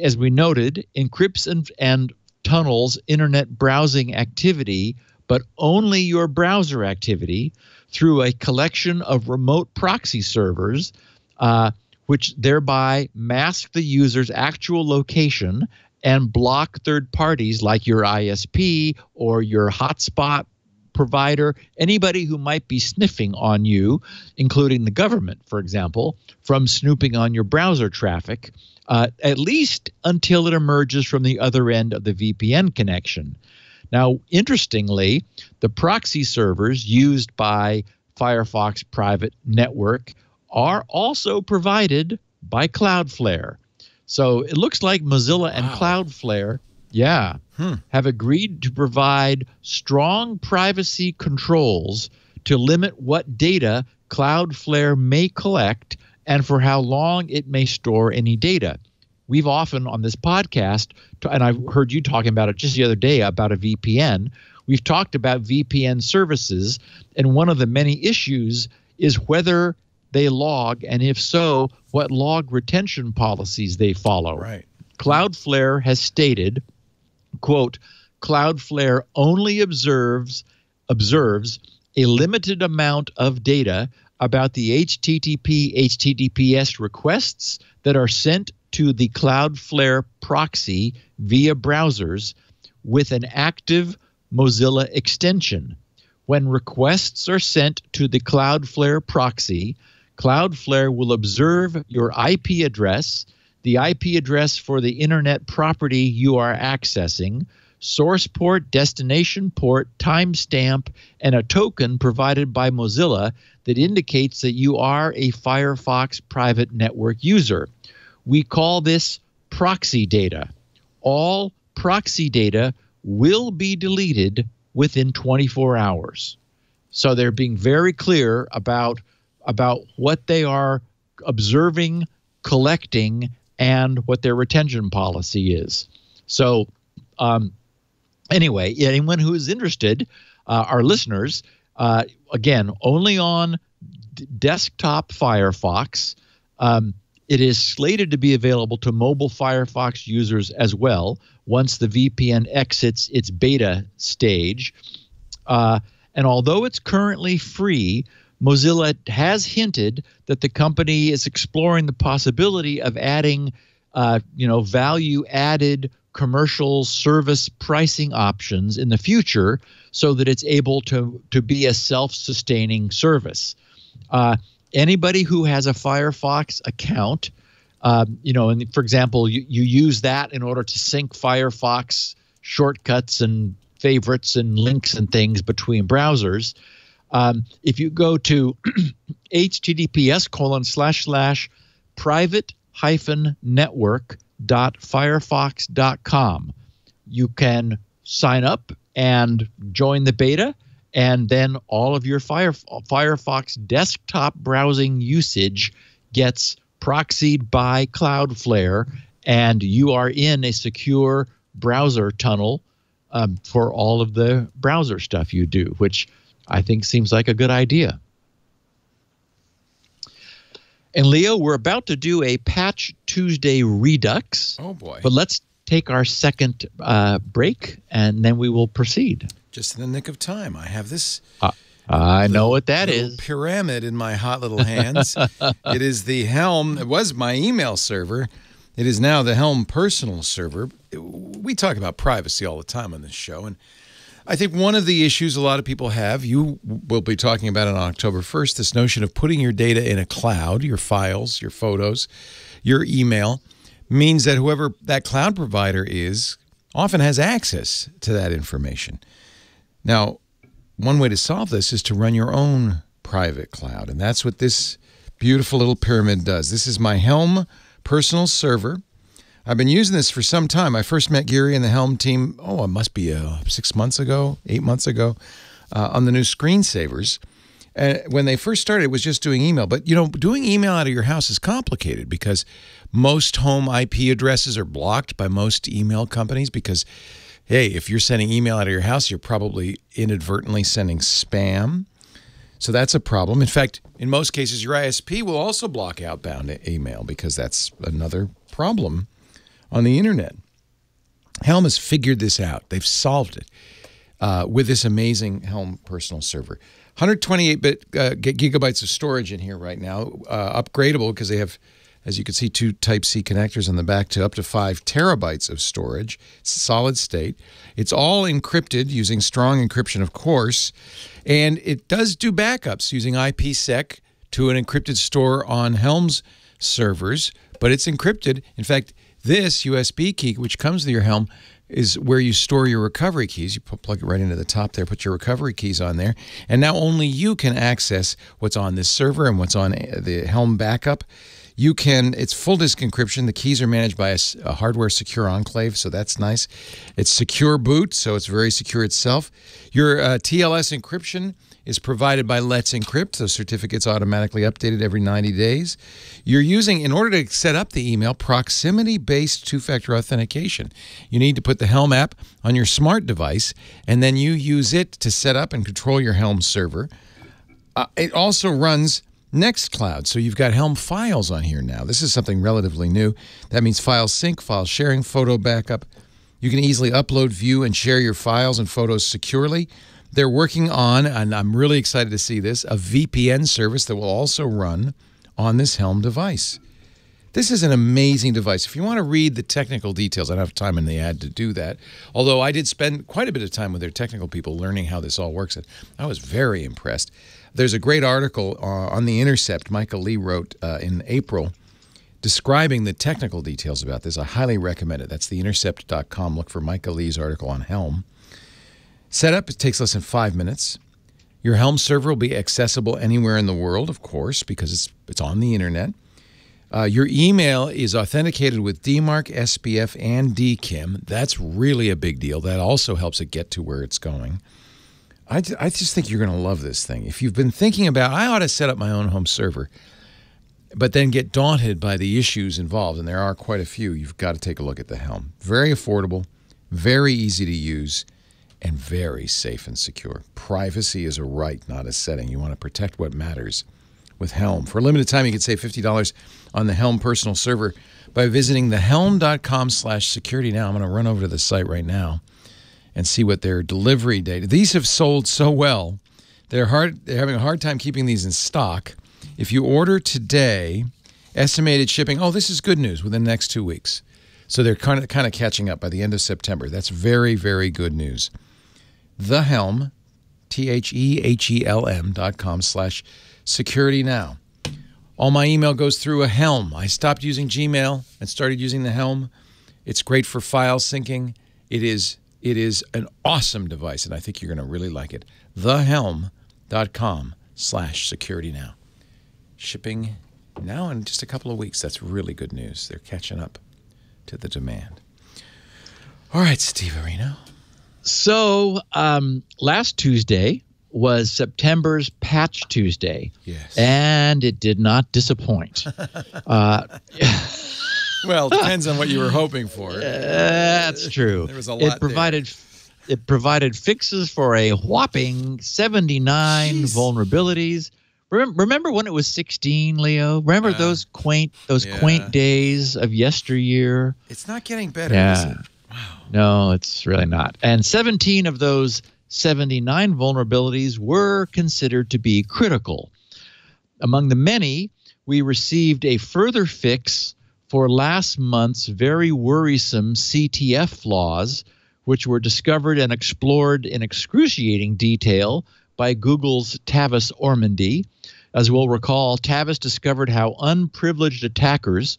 as we noted, encrypts and, and tunnels internet browsing activity, but only your browser activity, through a collection of remote proxy servers, uh, which thereby mask the user's actual location and block third parties like your I S P or your hotspot provider, anybody who might be sniffing on you, including the government, for example, from snooping on your browser traffic, uh, at least until it emerges from the other end of the V P N connection. Now, interestingly, the proxy servers used by Firefox Private Network are also provided by Cloudflare. So it looks like Mozilla and wow. Cloudflare Yeah, hmm. have agreed to provide strong privacy controls to limit what data Cloudflare may collect and for how long it may store any data. We've often on this podcast, and I've heard you talking about it just the other day about a V P N, we've talked about V P N services, and one of the many issues is whether they log, and if so, what log retention policies they follow. Right. Cloudflare has stated, quote, Cloudflare only observes observes a limited amount of data about the H T T P H T T P S requests that are sent to the Cloudflare proxy via browsers with an active Mozilla extension. When requests are sent to the Cloudflare proxy, Cloudflare will observe your I P address, the I P address for the internet property you are accessing, source port, destination port, timestamp, and a token provided by Mozilla that indicates that you are a Firefox Private Network user. We call this proxy data. All proxy data will be deleted within twenty-four hours. So they're being very clear about, about what they are observing, collecting, and what their retention policy is. So um, anyway, anyone who is interested, uh, our listeners, uh, again, only on desktop Firefox. Um, it is slated to be available to mobile Firefox users as well once the V P N exits its beta stage. Uh, and although it's currently free, Mozilla has hinted that the company is exploring the possibility of adding, uh, you know, value-added commercial service pricing options in the future, so that it's able to to be a self-sustaining service. Uh, anybody who has a Firefox account, uh, you know, and for example, you you use that in order to sync Firefox shortcuts and favorites and links and things between browsers. Um, if you go to https colon slash slash private hyphen network dot firefox.com, you can sign up and join the beta, and then all of your Fire, Firefox desktop browsing usage gets proxied by Cloudflare, and you are in a secure browser tunnel um, for all of the browser stuff you do, which I think seems like a good idea. And Leo, we're about to do a Patch Tuesday Redux. Oh, boy. But let's take our second uh, break, and then we will proceed. Just in the nick of time. I have this. Uh, I know what that is. Pyramid in my hot little hands. It is the Helm. It was my email server. It is now the Helm personal server. We talk about privacy all the time on this show, and I think one of the issues a lot of people have, you will be talking about it on October first, this notion of putting your data in a cloud, your files, your photos, your email, means that whoever that cloud provider is often has access to that information. Now, one way to solve this is to run your own private cloud, and that's what this beautiful little pyramid does. This is my Helm personal server. I've been using this for some time. I first met Gary and the Helm team, oh, it must be uh, six months ago, eight months ago, uh, on the new screensavers. And when they first started, it was just doing email. But, you know, doing email out of your house is complicated because most home I P addresses are blocked by most email companies because, hey, if you're sending email out of your house, you're probably inadvertently sending spam. So that's a problem. In fact, in most cases, your I S P will also block outbound email because that's another problem on the internet. Helm has figured this out. They've solved it uh, with this amazing Helm personal server. one hundred twenty-eight bit uh, gigabytes of storage in here right now, uh, upgradable because they have, as you can see, two Type-C connectors on the back to up to five terabytes of storage. It's solid state. It's all encrypted using strong encryption, of course, and it does do backups using IPsec to an encrypted store on Helm's servers, but it's encrypted. In fact, this U S B key, which comes with your Helm, is where you store your recovery keys. You plug it right into the top there, put your recovery keys on there, and now only you can access what's on this server and what's on the Helm backup. You can, it's full disk encryption. The keys are managed by a, a hardware secure enclave, so that's nice. It's secure boot, so it's very secure itself. Your uh, T L S encryption is provided by Let's Encrypt, so certificates automatically updated every ninety days. You're using, in order to set up the email, proximity-based two-factor authentication. You need to put the Helm app on your smart device, and then you use it to set up and control your Helm server. Uh, it also runs Nextcloud, so you've got Helm files on here now. This is something relatively new. That means file sync, file sharing, photo backup. You can easily upload, view, and share your files and photos securely. They're working on, and I'm really excited to see this, a V P N service that will also run on this Helm device. This is an amazing device. If you want to read the technical details, I don't have time in the ad to do that, although I did spend quite a bit of time with their technical people learning how this all works, and I was very impressed. There's a great article uh, on The Intercept Michael Lee wrote uh, in April describing the technical details about this. I highly recommend it. That's the intercept dot com. Look for Michael Lee's article on Helm. Setup, it takes less than five minutes. Your Helm server will be accessible anywhere in the world, of course, because it's, it's on the internet. Uh, your email is authenticated with D MARC, S P F, and D KIM. That's really a big deal. That also helps it get to where it's going. I, I just think you're going to love this thing. If you've been thinking about, I ought to set up my own home server, but then get daunted by the issues involved, and there are quite a few, you've got to take a look at the Helm. Very affordable, very easy to use, and very safe and secure. Privacy is a right, not a setting. You want to protect what matters with Helm. For a limited time, you can save fifty dollars on the Helm personal server by visiting thehelm.com slash security now. I'm going to run over to the site right now and see what their delivery date. These have sold so well They're hard. They're having a hard time keeping these in stock. If you order today, estimated shipping, oh, this is good news, within the next two weeks. So they're kind of, kind of catching up by the end of September. That's very, very good news. The Helm, T H E H E L M dot com slash security now. All my email goes through a Helm. I stopped using Gmail and started using the Helm. It's great for file syncing. It is, it is an awesome device, and I think you're going to really like it. The Helm dot com slash security now. Shipping now in just a couple of weeks. That's really good news. They're catching up to the demand. All right, Steve Arino. So um, last Tuesday was September's Patch Tuesday. Yes. And it did not disappoint. uh, well, it depends on what you were hoping for. Uh, that's true. There was a lot it provided there. It provided fixes for a whopping seventy-nine Jeez. vulnerabilities. Remember when it was sixteen, Leo? Remember yeah. those quaint, those yeah. quaint days of yesteryear? It's not getting better, yeah. is it? Wow. No, it's really not. And seventeen of those seventy-nine vulnerabilities were considered to be critical. Among the many, we received a further fix for last month's very worrisome C T F flaws, which were discovered and explored in excruciating detail by Google's Tavis Ormandy. As we'll recall, Tavis discovered how unprivileged attackers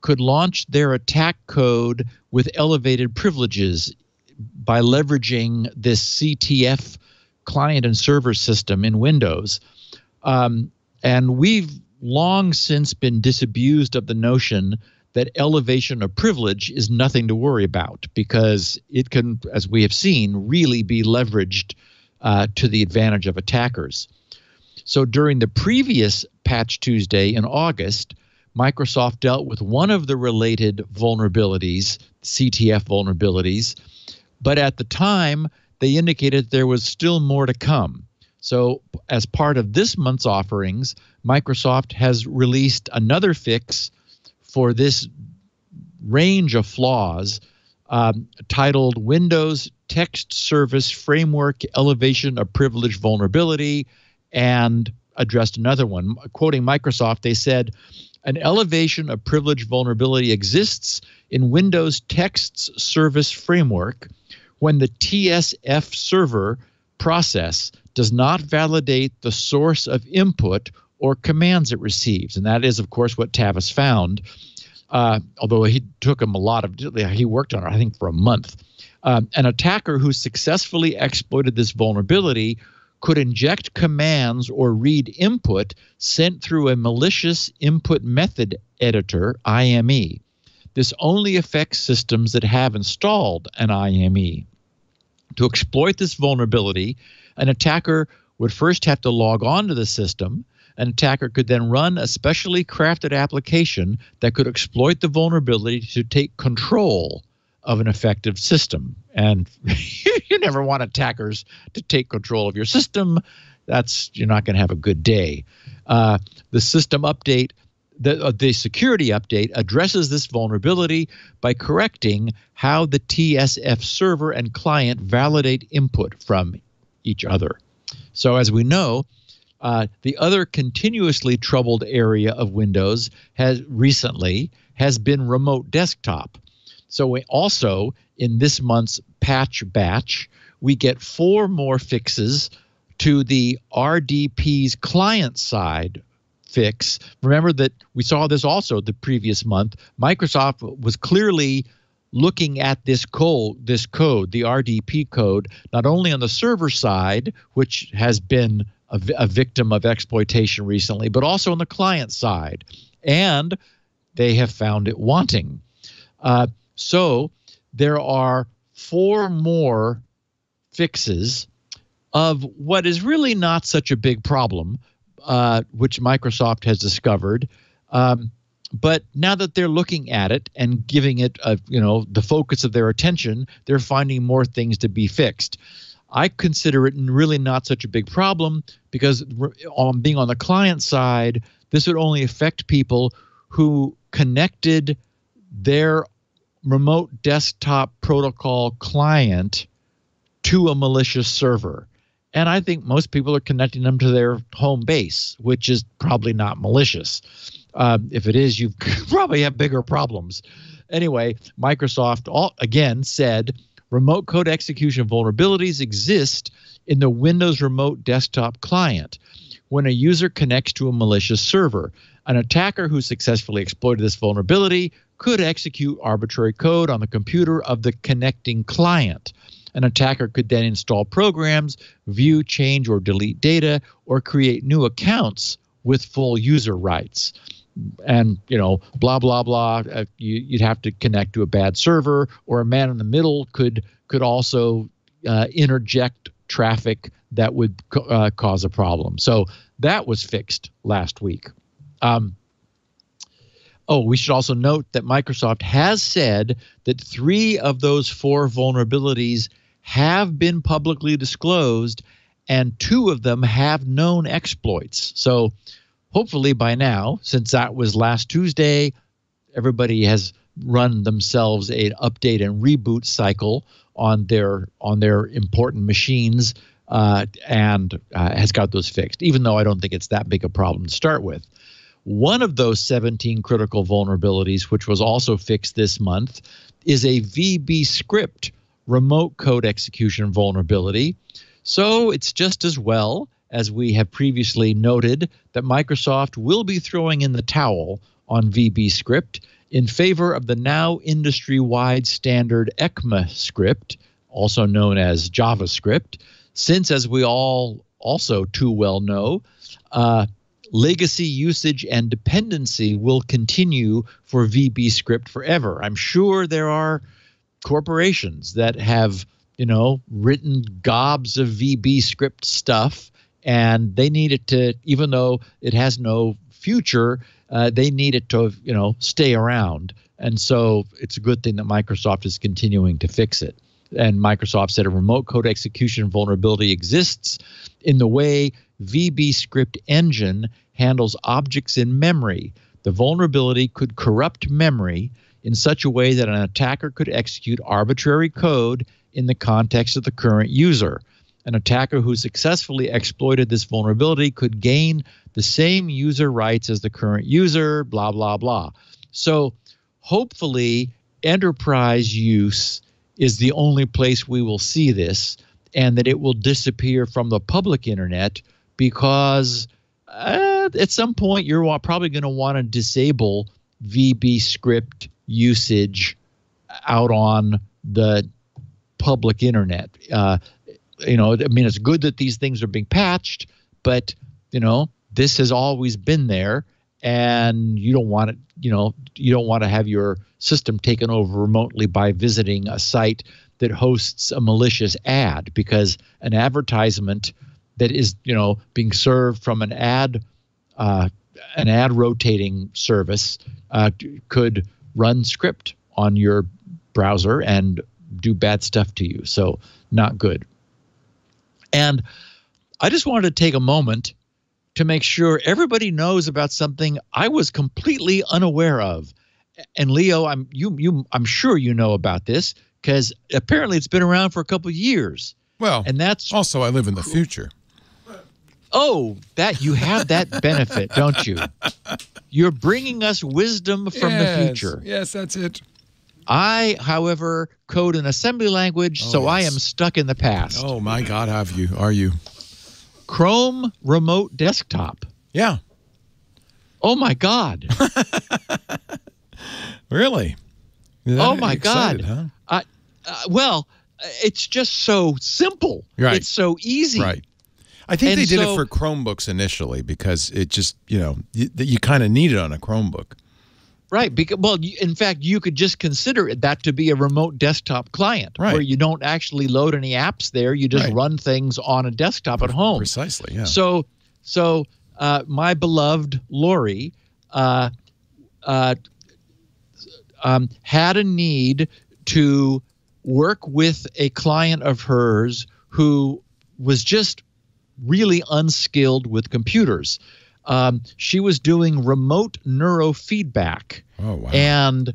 could launch their attack code with elevated privileges by leveraging this C T F client and server system in Windows. Um, and we've long since been disabused of the notion that elevation of privilege is nothing to worry about, because it can, as we have seen, really be leveraged uh, to the advantage of attackers. So during the previous Patch Tuesday in August, Microsoft dealt with one of the related vulnerabilities, C T F vulnerabilities, but at the time, they indicated there was still more to come. So as part of this month's offerings, Microsoft has released another fix for this range of flaws um, titled Windows Text Service Framework Elevation of Privilege Vulnerability, and addressed another one. Quoting Microsoft, they said, "An elevation of privilege vulnerability exists in Windows Text Service Framework when the T S F server process does not validate the source of input or commands it receives." And that is, of course, what Tavis found, uh, although he took him a lot of – he worked on it, I think, for a month. Um, an attacker who successfully exploited this vulnerability could inject commands or read input sent through a malicious input method editor, I M E. This only affects systems that have installed an I M E. To exploit this vulnerability, an attacker would first have to log on to the system. An attacker could then run a specially crafted application that could exploit the vulnerability to take control of an effective system. And you never want attackers to take control of your system. That's, you're not going to have a good day. Uh, the system update, the, uh, the security update addresses this vulnerability by correcting how the T S F server and client validate input from each other. So as we know, Uh, the other continuously troubled area of Windows has recently has been remote desktop. So we also, in this month's patch batch, we get four more fixes to the R D P's client side fix. Remember that we saw this also the previous month. Microsoft was clearly looking at this code, this code, the R D P code, not only on the server side, which has been A, a victim of exploitation recently, but also on the client side, and they have found it wanting. Uh, so there are four more fixes of what is really not such a big problem, uh, which Microsoft has discovered. Um, but now that they're looking at it and giving it, a, you know, the focus of their attention, they're finding more things to be fixed. I consider it really not such a big problem because on being on the client side, this would only affect people who connected their remote desktop protocol client to a malicious server. And I think most people are connecting them to their home base, which is probably not malicious. Uh, if it is, you probably have bigger problems. Anyway, Microsoft all, again said, remote code execution vulnerabilities exist in the Windows Remote Desktop client when a user connects to a malicious server. An attacker who successfully exploited this vulnerability could execute arbitrary code on the computer of the connecting client. An attacker could then install programs, view, change, or delete data, or create new accounts with full user rights. And, you know, blah, blah, blah, uh, you, you'd have to connect to a bad server, or a man in the middle could could also uh, interject traffic that would uh, cause a problem. So that was fixed last week. Um, oh, we should also note that Microsoft has said that three of those four vulnerabilities have been publicly disclosed, and two of them have known exploits. So hopefully by now, since that was last Tuesday, everybody has run themselves an update and reboot cycle on their on their important machines uh, and uh, has got those fixed, even though I don't think it's that big a problem to start with. One of those seventeen critical vulnerabilities, which was also fixed this month, is a VBScript remote code execution vulnerability. So it's just as well, as we have previously noted, that Microsoft will be throwing in the towel on VBScript in favor of the now industry-wide standard ECMAScript, also known as JavaScript, since, as we all also too well know, uh, legacy usage and dependency will continue for VBScript forever. I'm sure there are corporations that have, you know, written gobs of VBScript stuff, and they need it to, even though it has no future, uh, they need it to, you know, stay around. And so it's a good thing that Microsoft is continuing to fix it. And Microsoft said a remote code execution vulnerability exists in the way VBScript engine handles objects in memory. The vulnerability could corrupt memory in such a way that an attacker could execute arbitrary code in the context of the current user. An attacker who successfully exploited this vulnerability could gain the same user rights as the current user, blah, blah, blah. So hopefully enterprise use is the only place we will see this, and that it will disappear from the public internet, because uh, at some point you're probably going to want to disable VBScript usage out on the public internet. Uh, You know, I mean, it's good that these things are being patched, but, you know, this has always been there, and you don't want it, you know, you don't want to have your system taken over remotely by visiting a site that hosts a malicious ad, because an advertisement that is, you know, being served from an ad, uh, an ad rotating service uh, could run script on your browser and do bad stuff to you. So not good. And I just wanted to take a moment to make sure everybody knows about something I was completely unaware of. And Leo, I'm you you I'm sure you know about this, because apparently it's been around for a couple of years. Well, and that's also I live in the future. Oh, that you have that benefit, don't you? You're bringing us wisdom from yes, the future. Yes, that's it. I, however, code in assembly language, oh, so yes. I am stuck in the past. Oh, my God, have you? Are you? Chrome Remote Desktop. Yeah. Oh, my God. Really? That oh, my excited, God. Huh? I, uh, well, it's just so simple. Right. It's so easy. Right. I think and they did so, it for Chromebooks initially, because it just, you know, you, you kind of need it on a Chromebook. Right. Because, well, in fact, you could just consider it that to be a remote desktop client, right, where you don't actually load any apps there. You just right. run things on a desktop at home. Precisely, yeah. So, so uh, my beloved Lori uh, uh, um, had a need to work with a client of hers who was just really unskilled with computers. Um, she was doing remote neurofeedback, oh, wow. and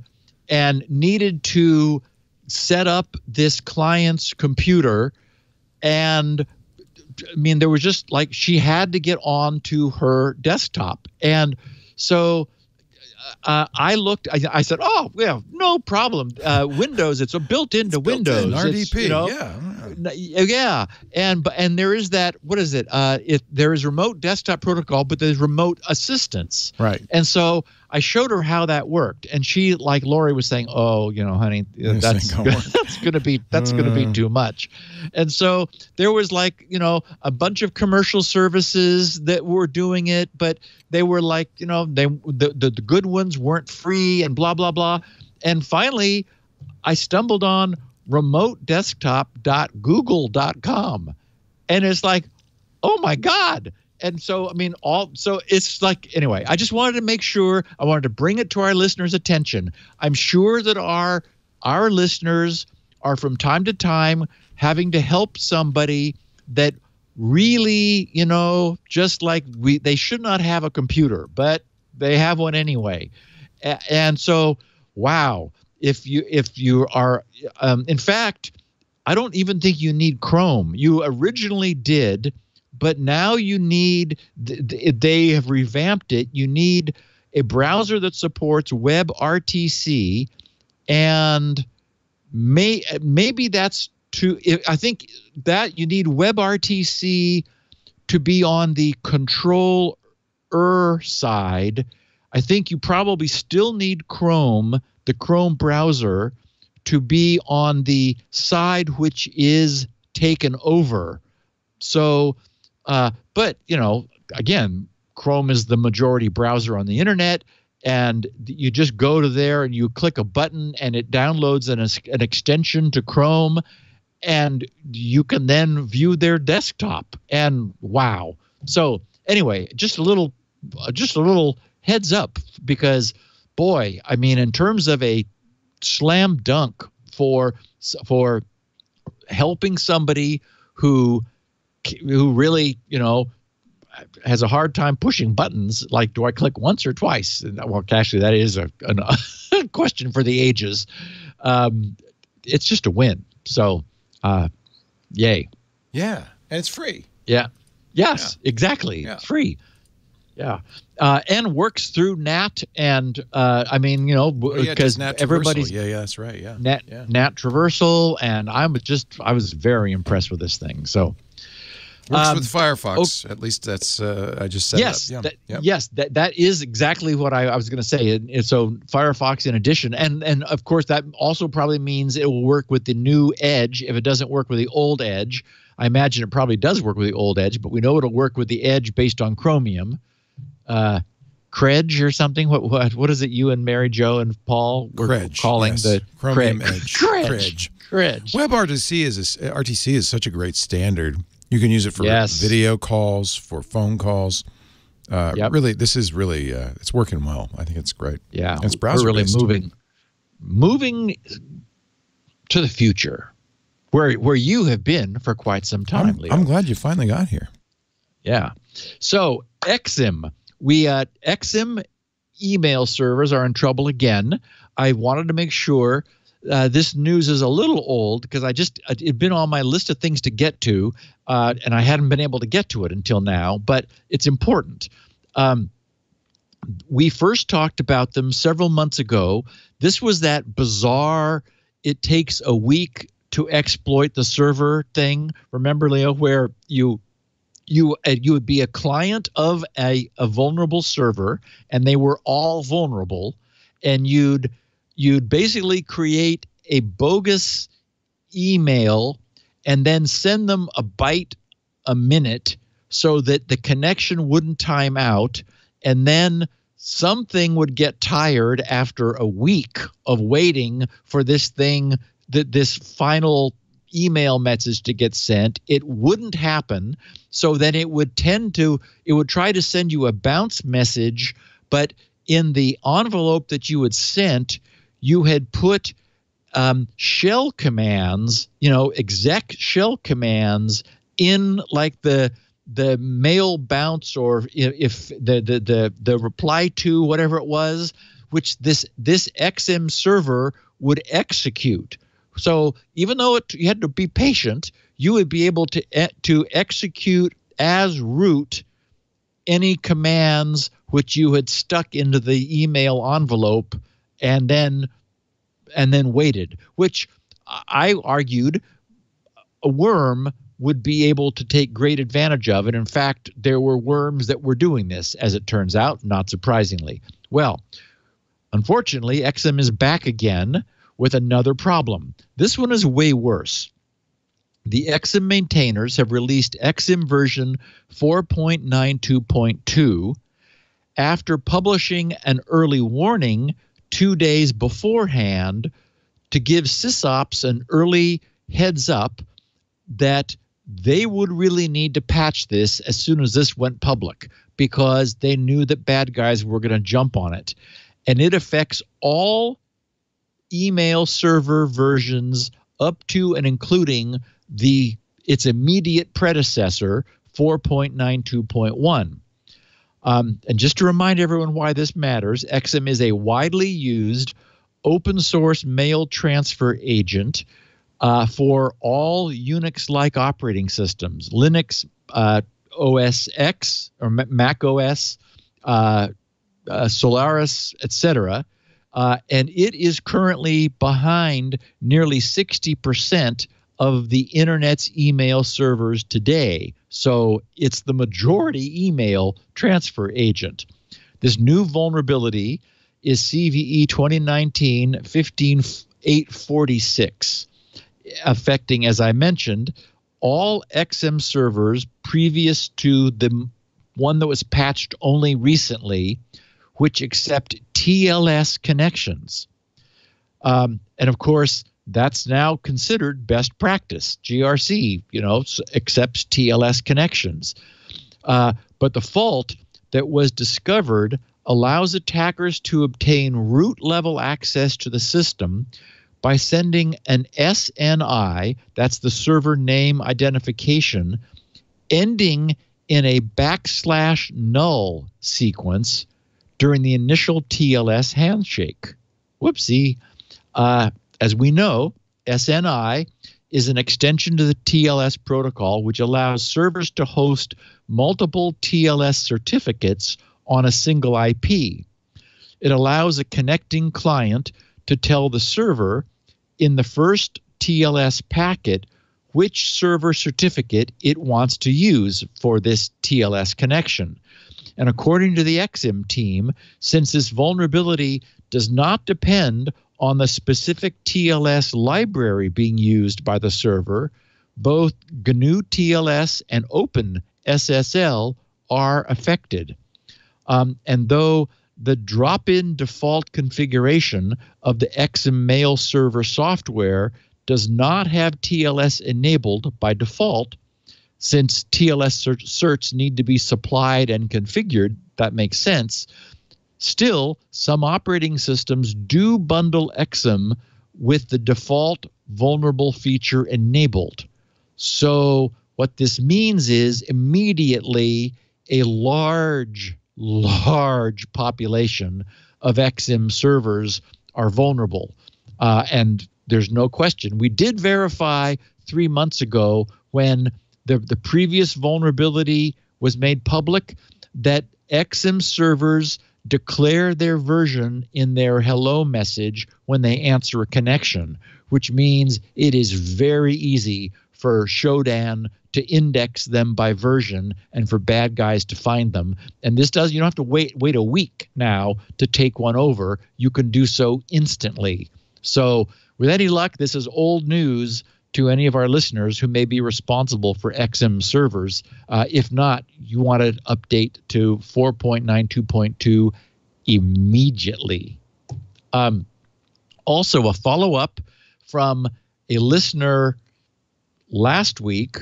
and needed to set up this client's computer and I mean, there was just like she had to get on to her desktop. And so uh, I looked, I, I said, oh, yeah, no problem. Uh, Windows, it's built into it's Windows. Built in, R D P, it's, you know, yeah. Yeah. And, and there is that, what is it? Uh, it? There is remote desktop protocol, but there's remote assistance. Right. And so I showed her how that worked. And she, like Lori was saying, oh, you know, honey, that's that's going to be that's going to be too much. And so there was like, you know, a bunch of commercial services that were doing it, but they were like, you know, they the, the, the good ones weren't free and blah, blah, blah. And finally, I stumbled on remote desktop dot google dot com. And it's like, oh, my God. And so, I mean, all so it's like, anyway, I just wanted to make sure, I wanted to bring it to our listeners' attention. I'm sure that our our listeners are from time to time having to help somebody that really, you know, just like we, they should not have a computer, but they have one anyway. And so, wow, if you if you are, um, in fact, I don't even think you need Chrome. You originally did. But now you need, they have revamped it. You need a browser that supports Web R T C, and may, maybe that's to, I think that you need Web R T C to be on the controller side. I think you probably still need Chrome, the Chrome browser, to be on the side which is taken over. So... Uh, but, you know, again, Chrome is the majority browser on the internet, and you just go to there and you click a button and it downloads an, an extension to Chrome, and you can then view their desktop. And wow. So anyway, just a little, just a little heads up, because boy, I mean, in terms of a slam dunk for, for helping somebody who who really, you know, has a hard time pushing buttons. Like, do I click once or twice? And, well, actually, that is a, a question for the ages. Um, it's just a win. So, uh, yay. Yeah, and it's free. Yeah. Yes, yeah. Exactly. Yeah. It's free. Yeah, uh, and works through N A T, and uh, I mean, you know, because oh, yeah, everybody's yeah, yeah, that's right, yeah, N A T, yeah. N A T traversal, and I'm just, I was very impressed with this thing. So. Works um, with Firefox, okay. At least that's uh, I just said. Yes, that. Yeah. That, yeah. Yes, that that is exactly what I, I was going to say. And, and so Firefox, in addition, and and of course that also probably means it will work with the new Edge. If it doesn't work with the old Edge, I imagine it probably does work with the old Edge. But we know it'll work with the Edge based on Chromium, uh, Credge or something. What what what is it? You and Mary Jo and Paul were Credge, calling yes. The Chromium Credge. Edge. Credge. Credge. WebRTC is a, R T C is such a great standard. You can use it for yes. video calls, for phone calls. Uh, yep. Really, this is really uh, it's working well. I think it's great. Yeah, and it's browser we're really moving, moving to the future, where where you have been for quite some time. I'm, Leo. I'm glad you finally got here. Yeah. So Exim, we uh, Exim email servers are in trouble again. I wanted to make sure. Uh, this news is a little old because I just it had been on my list of things to get to, uh, and I hadn't been able to get to it until now. But it's important. Um, we first talked about them several months ago. This was that bizarre. It takes a week to exploit the server thing. Remember, Leo, where you you uh, you would be a client of a a vulnerable server, and they were all vulnerable, and you'd. You'd basically create a bogus email and then send them a byte a minute so that the connection wouldn't time out. And then something would get tired after a week of waiting for this thing, that this final email message to get sent. It wouldn't happen. So then it would tend to, it would try to send you a bounce message, but in the envelope that you had sent, you had put um, shell commands, you know, exec shell commands in like the the mail bounce or if the the the, the reply to whatever it was, which this this Exim server would execute. So even though it, you had to be patient, you would be able to to execute as root any commands which you had stuck into the email envelope and then and then waited, which I argued a worm would be able to take great advantage of. And in fact, there were worms that were doing this, as it turns out, not surprisingly. Well, unfortunately, Exim is back again with another problem. This one is way worse. The Exim maintainers have released Exim version four point ninety-two point two after publishing an early warning two days beforehand to give sysops an early heads up that they would really need to patch this as soon as this went public, because they knew that bad guys were going to jump on it. And it affects all email server versions up to and including the its immediate predecessor, four point ninety-two point one. Um, and just to remind everyone why this matters, Exim is a widely used open source mail transfer agent uh, for all Unix-like operating systems, Linux, uh, O S X, or Mac O S, uh, uh, Solaris, et cetera. Uh, and it is currently behind nearly sixty percent of the internet's email servers today. So it's the majority email transfer agent. This new vulnerability is C V E twenty nineteen fifteen eight forty-six, affecting, as I mentioned, all Exim servers previous to the one that was patched only recently, which accept T L S connections. Um, and of course, that's now considered best practice. G R C, you know, accepts T L S connections. Uh, but the fault that was discovered allows attackers to obtain root-level access to the system by sending an S N I, that's the server name identification, ending in a backslash null sequence during the initial T L S handshake. Whoopsie. Uh, as we know, S N I is an extension to the T L S protocol, which allows servers to host multiple T L S certificates on a single I P. It allows a connecting client to tell the server in the first T L S packet which server certificate it wants to use for this T L S connection. And according to the Exim team, since this vulnerability does not depend on the specific T L S library being used by the server, both G N U T L S and OpenSSL are affected. Um, and though the drop-in default configuration of the Exim mail server software does not have T L S enabled by default, since T L S certs need to be supplied and configured, that makes sense. Still, some operating systems do bundle Exim with the default vulnerable feature enabled. So what this means is immediately a large, large population of Exim servers are vulnerable. Uh, and there's no question. We did verify three months ago when The, the previous vulnerability was made public that Exim servers declare their version in their hello message when they answer a connection, which means it is very easy for Shodan to index them by version and for bad guys to find them. And this does, you don't have to wait, wait a week now to take one over. You can do so instantly. So with any luck, this is old news to any of our listeners who may be responsible for Exim servers. Uh, if not, you want to update to four point ninety-two point two immediately. Um, also, a follow-up from a listener last week.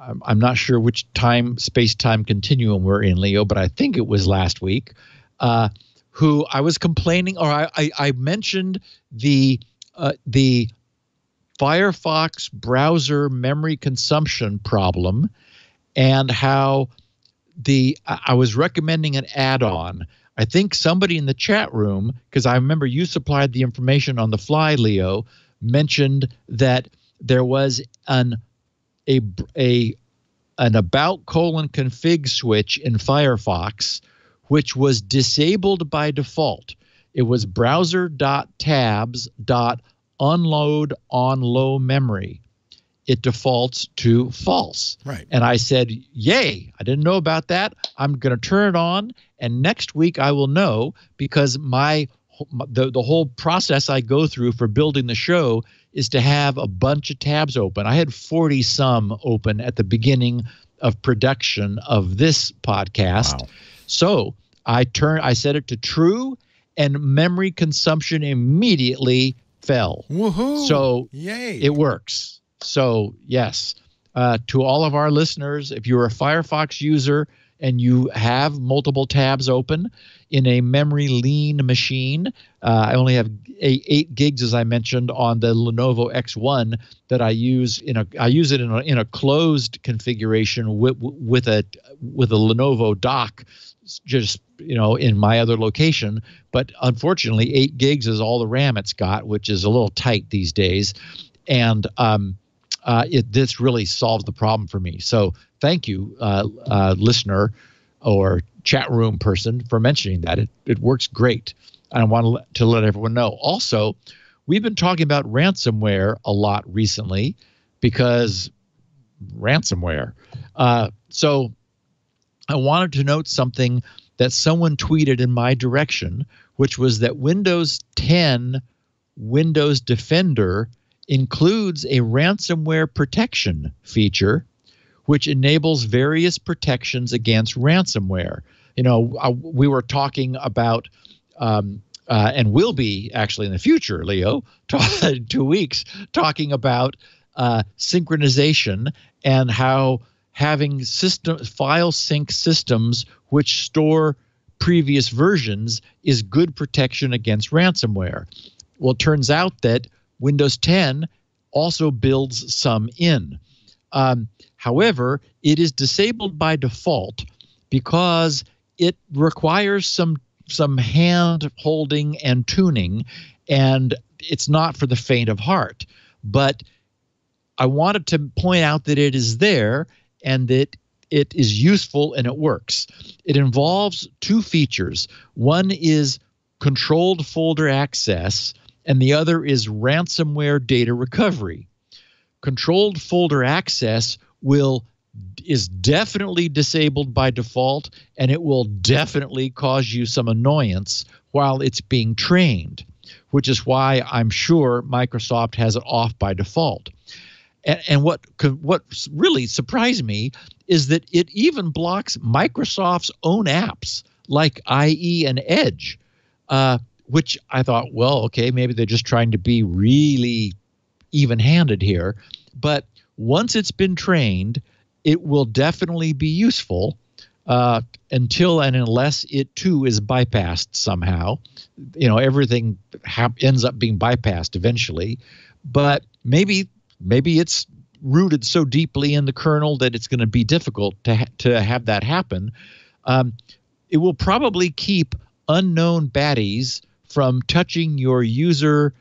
I'm, I'm not sure which time space-time continuum we're in, Leo, but I think it was last week, uh, who I was complaining, or I, I, I mentioned the uh, the... Firefox browser memory consumption problem, and how the I was recommending an add-on. I think somebody in the chat room, because I remember you supplied the information on the fly, Leo, mentioned that there was an a a an about colon config switch in Firefox, which was disabled by default. It was browser.tabs.unload on low memory. It defaults to false. Right. And I said, yay, I didn't know about that. I'm going to turn it on, and next week I will know, because my the, the whole process I go through for building the show is to have a bunch of tabs open. I had forty some open at the beginning of production of this podcast. Wow. So I turn, I set it to true, and memory consumption immediately fell. Woohoo! So yay, it works. So yes, uh, to all of our listeners, if you're a Firefox user and you have multiple tabs open in a memory lean machine, uh, I only have a, eight gigs, as I mentioned, on the Lenovo X one that I use in a. I use it in a in a closed configuration with with a with a Lenovo dock, just, you know, in my other location. But unfortunately, eight gigs is all the RAM it's got, which is a little tight these days. And um, uh, it, this really solves the problem for me. So thank you, uh, uh, listener or chat room person, for mentioning that. It, it works great. I want to let everyone know. Also, we've been talking about ransomware a lot recently, because ransomware. Uh, so I wanted to note something that someone tweeted in my direction, which was that Windows ten Windows Defender includes a ransomware protection feature, which enables various protections against ransomware. You know, I, we were talking about, um, uh, and will be actually in the future, Leo, t- two weeks, talking about uh, synchronization and how having system file sync systems which store previous versions is good protection against ransomware. Well, it turns out that Windows ten also builds some in. Um, however, it is disabled by default because it requires some some hand holding and tuning, and it's not for the faint of heart. But I wanted to point out that it is there, and that it is useful and it works. It involves two features. One is controlled folder access, and the other is ransomware data recovery. Controlled folder access will is definitely disabled by default, and it will definitely cause you some annoyance while it's being trained, which is why I'm sure Microsoft has it off by default. And, and what what really surprised me is that it even blocks Microsoft's own apps like I E and Edge, uh, which I thought, well, okay, maybe they're just trying to be really even-handed here. But once it's been trained, it will definitely be useful uh, until and unless it too is bypassed somehow. You know, everything hap- ends up being bypassed eventually, but maybe. Maybe it's rooted so deeply in the kernel that it's going to be difficult to ha- to have that happen. Um, it will probably keep unknown baddies from touching your user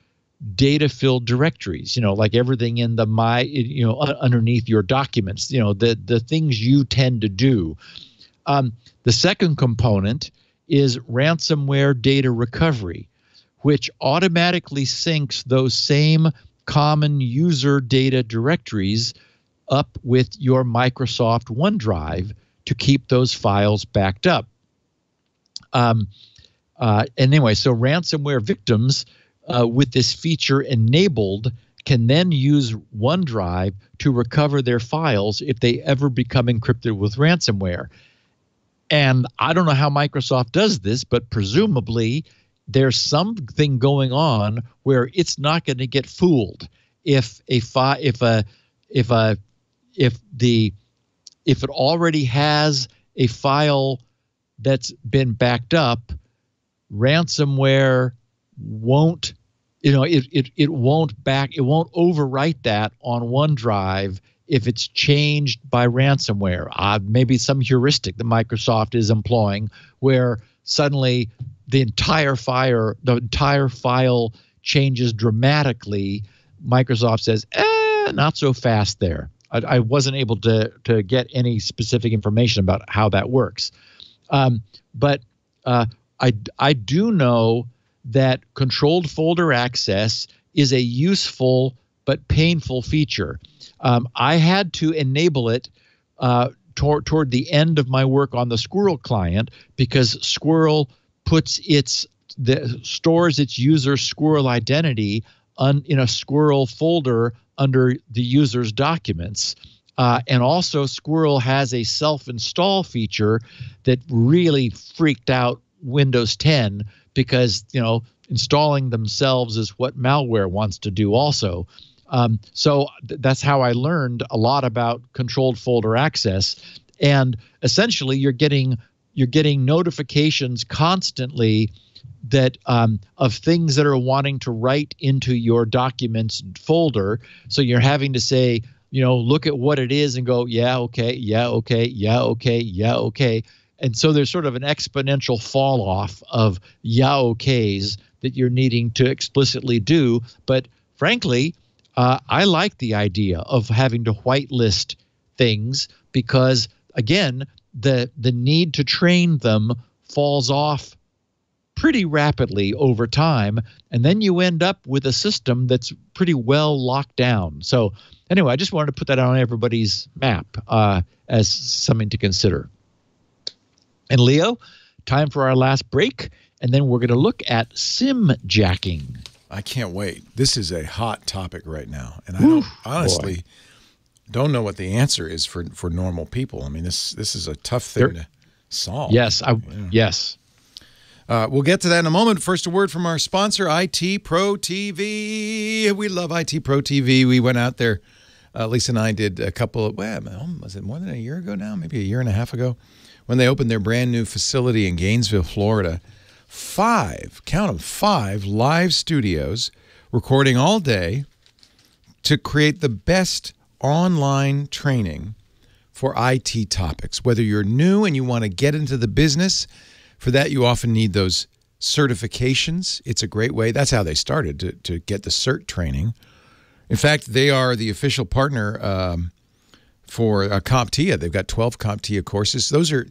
data-filled directories. You know, like everything in the my, you know, underneath your documents. You know, the the things you tend to do. Um, the second component is ransomware data recovery, which automatically syncs those same common user data directories up with your Microsoft OneDrive to keep those files backed up. Um, uh, and anyway, so ransomware victims uh, with this feature enabled can then use OneDrive to recover their files if they ever become encrypted with ransomware. And I don't know how Microsoft does this, but presumably there's something going on where it's not going to get fooled if a fi- if a if a if the if it already has a file that's been backed up. Ransomware won't, you know, it it it won't back it won't overwrite that on OneDrive if it's changed by ransomware. Uh, maybe some heuristic that Microsoft is employing where suddenly the entire file, the entire file changes dramatically. Microsoft says, eh, not so fast there. I, I wasn't able to to get any specific information about how that works. Um, but uh, I, I do know that controlled folder access is a useful but painful feature. Um, I had to enable it uh, tor toward the end of my work on the Squirrel client, because Squirrel puts its the, stores its user Squirrel identity un, in a Squirrel folder under the user's documents. Uh, and also Squirrel has a self-install feature that really freaked out Windows ten, because, you know, installing themselves is what malware wants to do also. Um, so th that's how I learned a lot about controlled folder access. And essentially you're getting you're getting notifications constantly that um, of things that are wanting to write into your documents folder. So you're having to say, you know, look at what it is and go, yeah, okay, yeah, okay, yeah, okay, yeah, okay. And so there's sort of an exponential fall off of yeah, okays that you're needing to explicitly do. But frankly, Uh, I like the idea of having to whitelist things, because, again, the the need to train them falls off pretty rapidly over time, and then you end up with a system that's pretty well locked down. So anyway, I just wanted to put that on everybody's map uh, as something to consider. And Leo, time for our last break, and then we're going to look at SIM jacking. I can't wait. This is a hot topic right now, and I don't, Oof, honestly boy. don't know what the answer is for for normal people. I mean, this this is a tough thing there, to solve. Yes, I, yeah. yes. Uh, we'll get to that in a moment. First, a word from our sponsor, I T Pro T V. We love I T Pro T V. We went out there. Uh, Lisa and I did a couple of, well, was it more than a year ago now? Maybe a year and a half ago, when they opened their brand new facility in Gainesville, Florida. Five, count them, five live studios recording all day to create the best online training for I T topics. Whether you're new and you want to get into the business, for that you often need those certifications. It's a great way. That's how they started, to, to get the cert training. In fact, they are the official partner um, for uh, CompTIA. They've got twelve CompTIA courses. Those are...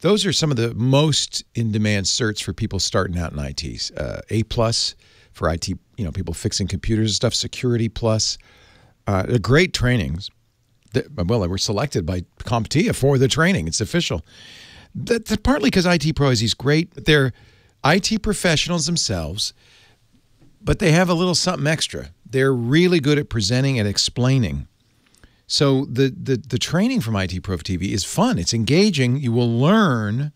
Those are some of the most in-demand certs for people starting out in I T. Uh, A plus for I T, you know, people fixing computers and stuff. Security plus, uh, they're great trainings. That, well, they were selected by CompTIA for the training. It's official. That, that partly because I T Pro is great, but they're I T professionals themselves. But they have a little something extra. They're really good at presenting and explaining. So the, the, the training from I T Pro T V is fun. It's engaging. You will learn.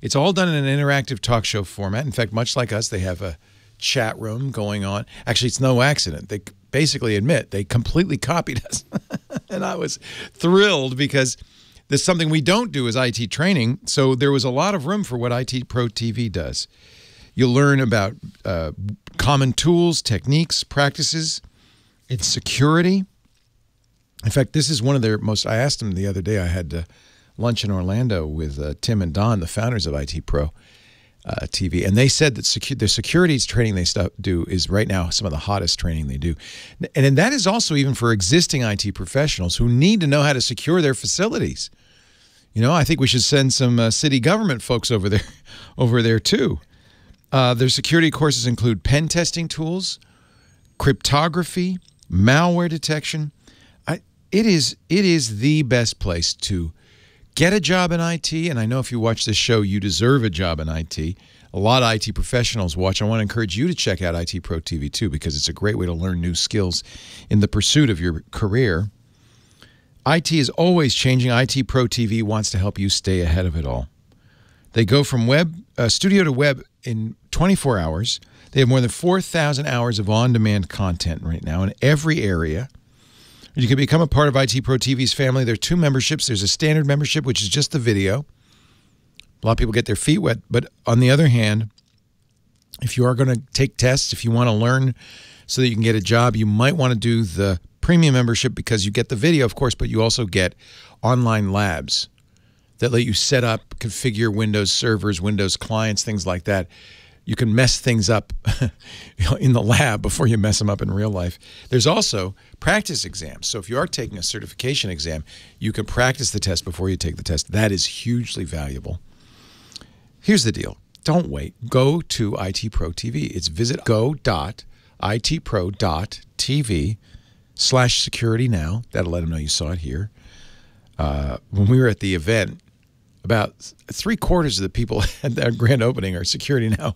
It's all done in an interactive talk show format. In fact, much like us, they have a chat room going on. Actually, it's no accident. They basically admit they completely copied us. And I was thrilled, because there's something we don't do as I T training. So there was a lot of room for what I T Pro T V does. You'll learn about uh, common tools, techniques, practices. It's security. In fact, this is one of their most, I asked them the other day, I had uh, lunch in Orlando with uh, Tim and Don, the founders of I T Pro T V, and they said that secu the securities training they do is right now some of the hottest training they do. And, and that is also even for existing I T professionals who need to know how to secure their facilities. You know, I think we should send some uh, city government folks over there, over there too. Uh, their security courses include pen testing tools, cryptography, malware detection. It is it is the best place to get a job in I T, and I know if you watch this show, you deserve a job in I T. A lot of I T professionals watch. I want to encourage you to check out I T Pro T V too, because it's a great way to learn new skills in the pursuit of your career. I T is always changing. I T Pro T V wants to help you stay ahead of it all. They go from web uh, studio to web in twenty-four hours. They have more than four thousand hours of on-demand content right now in every area. You can become a part of I T Pro T V's family. There are two memberships. There's a standard membership, which is just the video. A lot of people get their feet wet. But on the other hand, if you are going to take tests, if you want to learn so that you can get a job, you might want to do the premium membership, because you get the video, of course, but you also get online labs that let you set up, configure Windows servers, Windows clients, things like that. you can mess things up in the lab before you mess them up in real life. There's also practice exams. So if you are taking a certification exam, you can practice the test before you take the test. That is hugely valuable. Here's the deal. Don't wait. Go to I T Pro T V. It's visit go dot I T pro dot T V slash security now. That'll let them know you saw it here. Uh, when we were at the event, about three quarters of the people at that grand opening are Security Now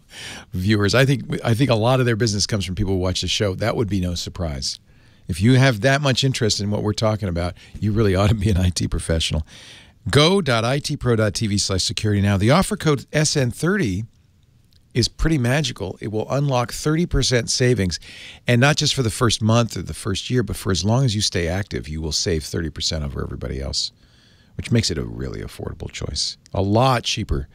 viewers. I think I think a lot of their business comes from people who watch the show. That would be no surprise. If you have that much interest in what we're talking about, you really ought to be an I T professional. Go dot I T pro dot T V slash security now. The offer code S N thirty is pretty magical. It will unlock thirty percent savings, and not just for the first month or the first year, but for as long as you stay active, you will save thirty percent over everybody else, which makes it a really affordable choice. A lot cheaper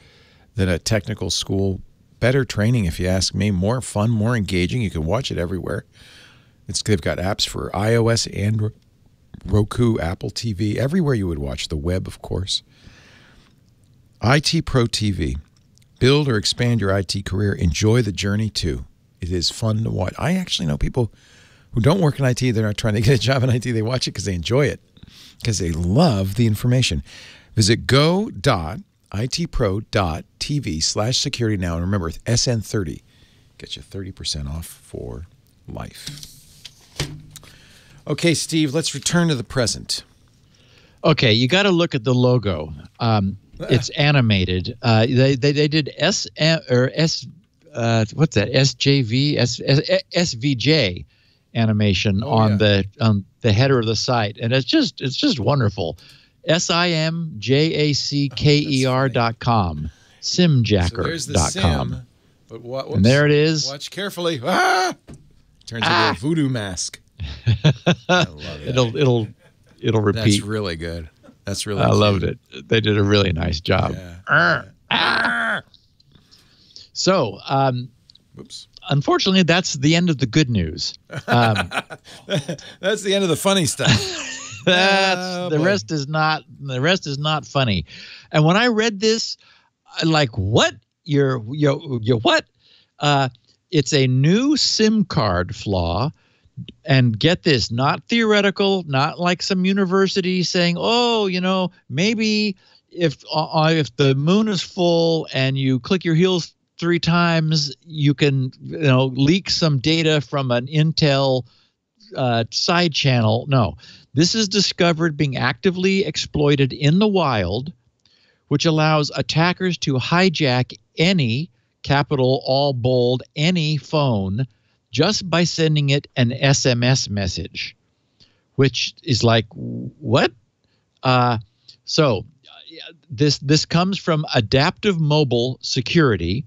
than a technical school. Better training, if you ask me. More fun, more engaging. You can watch it everywhere. It's, they've got apps for iOS, Android, Roku, Apple T V, everywhere you would watch. The web, of course. I T Pro T V. Build or expand your I T career. Enjoy the journey, too. It is fun to watch. I actually know people who don't work in I T. They're not trying to get a job in I T. They watch it because they enjoy it, because they love the information. Visit go dot I T pro dot T V slash security now. And remember, S N thirty gets you thirty percent off for life. Okay, Steve, let's return to the present. Okay, you got to look at the logo. Um, it's animated. Uh, they, they, they did S, or S, uh, what's that, S J V, S, S, S V J animation oh, on yeah. the on the header of the site, and it's just it's just wonderful. S I M J A C K E R dot com, simjacker dot com. So the but and there it is. Watch carefully. Ah! Turns ah! into a voodoo mask. I love it. It'll it'll it'll repeat. That's really good. That's really. I cute. loved it. They did a really nice job. Yeah. Arr, yeah. Arr. So. Um, Oops. Unfortunately, that's the end of the good news. Um, that's the end of the funny stuff. that's oh, the boy. rest is not the rest is not funny. And when I read this, I like what you're you you what? Uh, it's a new SIM card flaw, and get this, not theoretical, not like some university saying, oh, you know, maybe if uh, if the moon is full and you click your heels three times, you can you know leak some data from an Intel uh, side channel. No, this is discovered being actively exploited in the wild, which allows attackers to hijack any, capital all bold, any phone just by sending it an S M S message, which is like what? Uh, so uh, this this comes from Adaptive Mobile Security.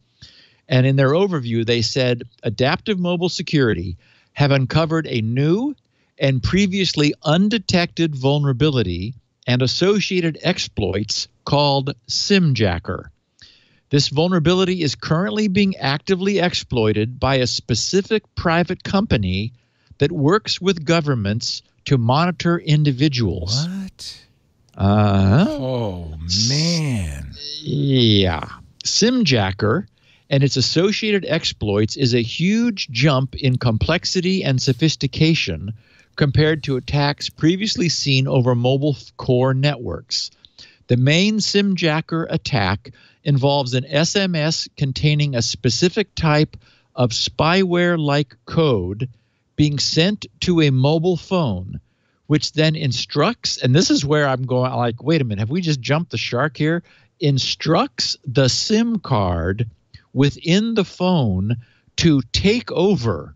And in their overview, they said, Adaptive Mobile Security have uncovered a new and previously undetected vulnerability and associated exploits called SIM Jacker. This vulnerability is currently being actively exploited by a specific private company that works with governments to monitor individuals. What? Uh-huh. Oh, man. Yeah. SIM Jacker and its associated exploits is a huge jump in complexity and sophistication compared to attacks previously seen over mobile core networks. The main SIM Jacker attack involves an S M S containing a specific type of spyware-like code being sent to a mobile phone, which then instructs, and this is where I'm going like, wait a minute, have we just jumped the shark here? Instructs the SIM card within the phone to take over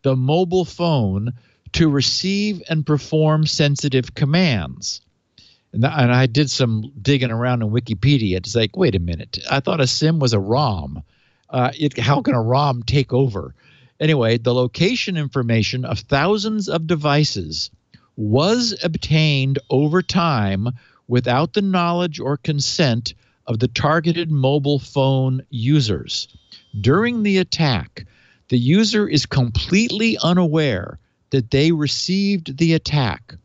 the mobile phone to receive and perform sensitive commands. And, th and I did some digging around in Wikipedia. It's like, wait a minute. I thought a SIM was a ROM. Uh, it, how can a ROM take over? Anyway, the location information of thousands of devices was obtained over time without the knowledge or consent of the targeted mobile phone users. During the attack, the user is completely unaware that they received the attack,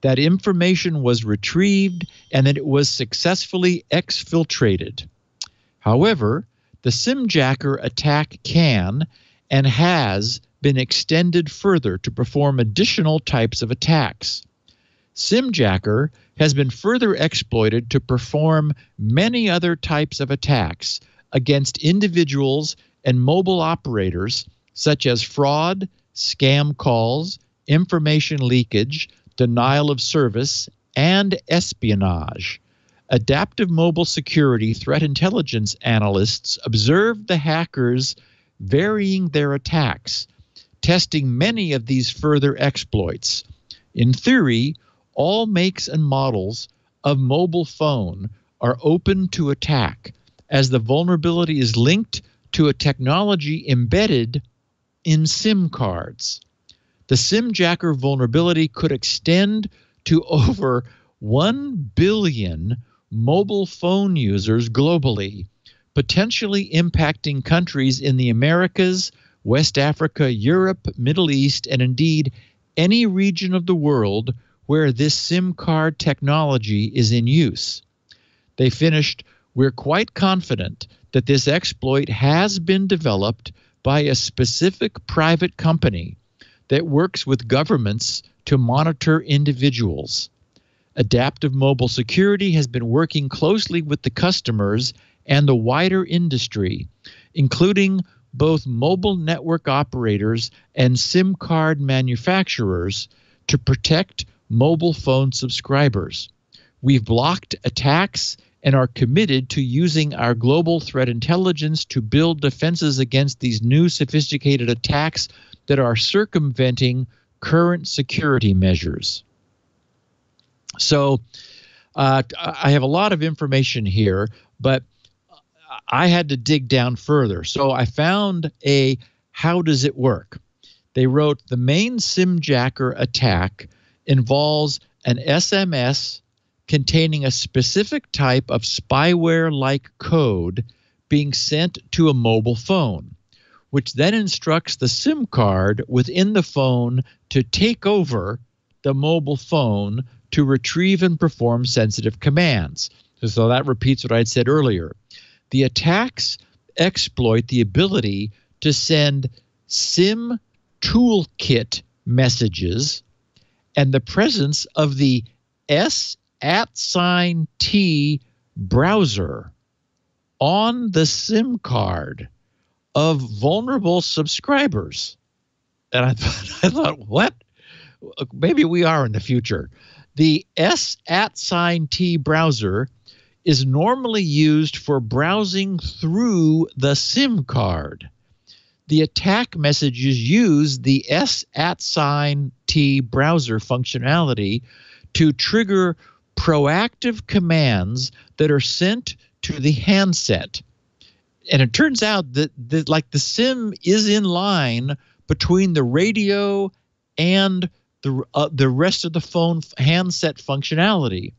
that information was retrieved, and that it was successfully exfiltrated. However, The SIM jacker attack can and has been extended further to perform additional types of attacks. SIM jacker has been further exploited to perform many other types of attacks against individuals and mobile operators, such as fraud, scam calls, information leakage, denial of service, and espionage. Adaptive mobile security threat intelligence analysts observed the hackers varying their attacks, testing many of these further exploits. In theory, all makes and models of mobile phone are open to attack, as the vulnerability is linked to a technology embedded in SIM cards. The SIM jacker vulnerability could extend to over one billion mobile phone users globally, potentially impacting countries in the Americas, West Africa, Europe, Middle East, and indeed any region of the world where this SIM card technology is in use. They finished, "We're quite confident that this exploit has been developed by a specific private company that works with governments to monitor individuals. Adaptive mobile security has been working closely with the customers and the wider industry, including both mobile network operators and SIM card manufacturers, to protect mobile phone subscribers. We've blocked attacks and are committed to using our global threat intelligence to build defenses against these new sophisticated attacks that are circumventing current security measures." So uh, I have a lot of information here, but I had to dig down further. So I found a how does it work? They wrote, the main SIM jacker attack involves an S M S containing a specific type of spyware-like code being sent to a mobile phone, which then instructs the SIM card within the phone to take over the mobile phone to retrieve and perform sensitive commands. So that repeats what I had said earlier. The attacks exploit the ability to send SIM toolkit messages and the presence of the S at sign T browser on the SIM card of vulnerable subscribers. And I thought, I thought, what? Maybe we are in the future. The S at sign T browser is normally used for browsing through the SIM card. The attack messages use the S at sign T browser functionality to trigger proactive commands that are sent to the handset. And it turns out that, that like the SIM is in line between the radio and the, uh, the rest of the phone handset functionality.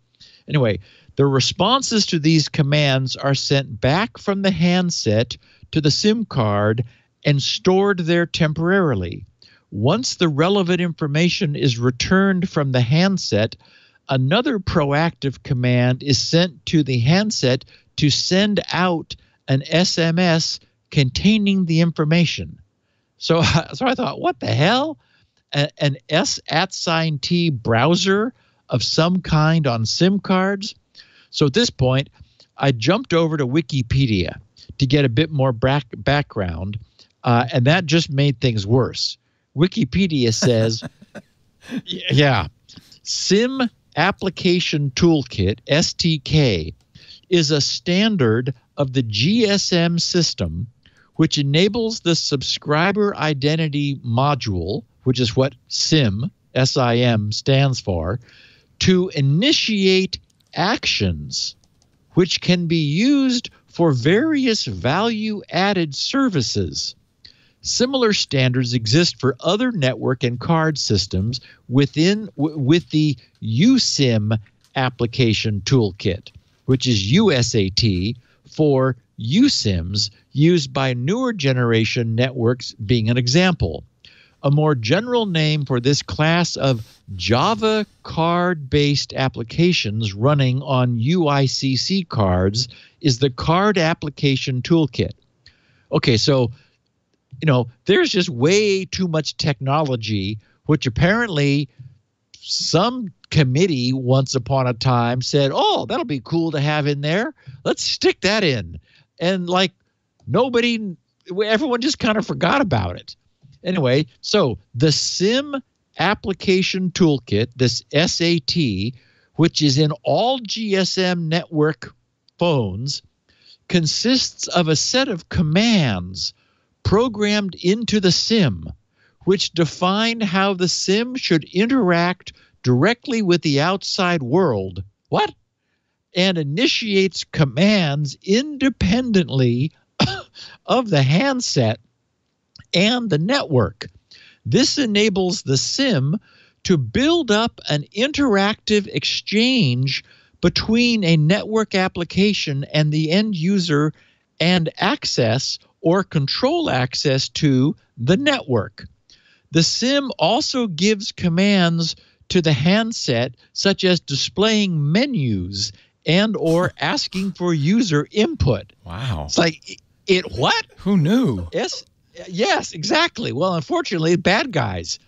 Anyway, the responses to these commands are sent back from the handset to the SIM card and stored there temporarily. Once the relevant information is returned from the handset, another proactive command is sent to the handset to send out an S M S containing the information. So, so I thought, what the hell? A, an S at sign T browser of some kind on SIM cards? So at this point, I jumped over to Wikipedia to get a bit more back background, uh, and that just made things worse. Wikipedia says, yeah, SIM Application Toolkit, S T K, is a standard of the G S M system which enables the subscriber identity module, which is what SIM, S I M, stands for, to initiate actions which can be used for various value-added services. Similar standards exist for other network and card systems within w with the U SIM application toolkit, which is U S A T for U SIMs used by newer generation networks being an example. A more general name for this class of Java card-based applications running on U I C C cards is the Card Application Toolkit, okay, so, you know, there's just way too much technology, which apparently some committee once upon a time said, oh, that'll be cool to have in there. Let's stick that in. And like nobody, everyone just kind of forgot about it. Anyway, so the SIM application toolkit, this S A T, which is in all G S M network phones, consists of a set of commands programmed into the SIM, which define how the SIM should interact directly with the outside world. What? And initiates commands independently of the handset and the network. This enables the SIM to build up an interactive exchange between a network application and the end user and access or control access to the network. The SIM also gives commands to the handset, such as displaying menus and or asking for user input. Wow. It's like, it, it what? Who knew? Yes. Yes, exactly. Well, unfortunately, bad guys.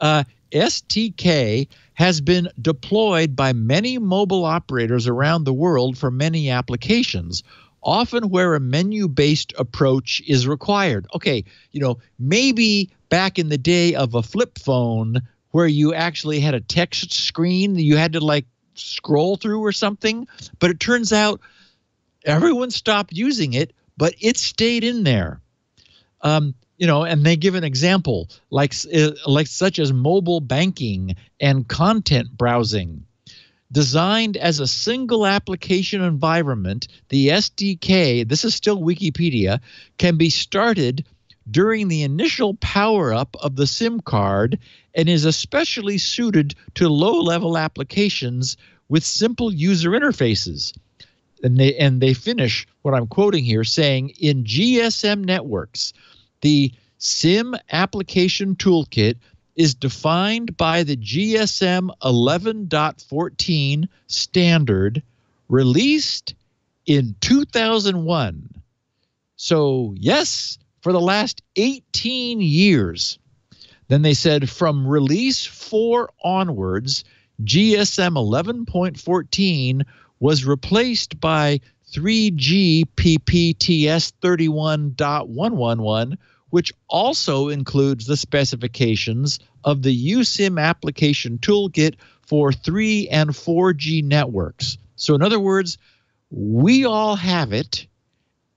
Uh, S T K has been deployed by many mobile operators around the world for many applications, often where a menu-based approach is required. Okay, you know, maybe back in the day of a flip phone where you actually had a text screen that you had to, like, scroll through or something, but it turns out everyone stopped using it, but it stayed in there. Um, you know, and they give an example like uh, like such as mobile banking and content browsing. Designed as a single application environment, the S D K, this is still Wikipedia, can be started during the initial power-up of the SIM card and is especially suited to low-level applications with simple user interfaces. And they, and they finish what I'm quoting here saying, in G S M networks, the SIM application toolkit is defined by the G S M eleven point fourteen standard released in two thousand one. So yes, for the last eighteen years. Then they said from release four onwards, G S M eleven point fourteen was replaced by three G P P T S thirty-one point one eleven, which also includes the specifications of the U SIM application toolkit for three and four G networks. So in other words, we all have it,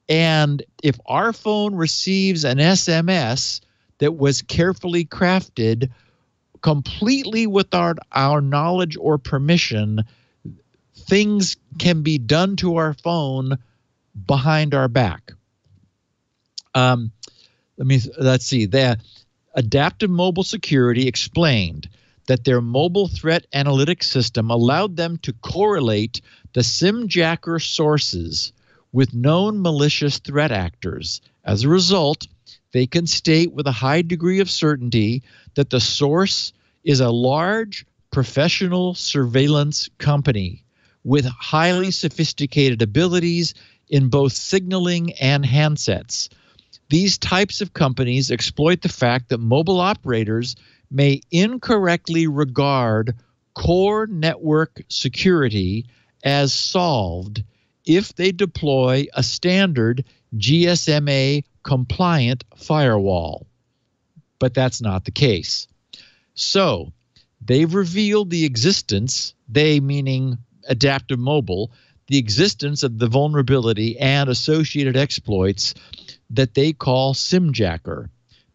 and if our phone receives an S M S that was carefully crafted completely without our knowledge or permission, things can be done to our phone behind our back. Um, let me, let's see. The Adaptive Mobile Security explained that their mobile threat analytics system allowed them to correlate the SIM jacker sources with known malicious threat actors. As a result, they can state with a high degree of certainty that the source is a large professional surveillance company with highly sophisticated abilities in both signaling and handsets. These types of companies exploit the fact that mobile operators may incorrectly regard core network security as solved if they deploy a standard G S M A-compliant firewall. But that's not the case. So they've revealed the existence, they meaning Adaptive Mobile, the existence of the vulnerability and associated exploits that they call SIMjacker.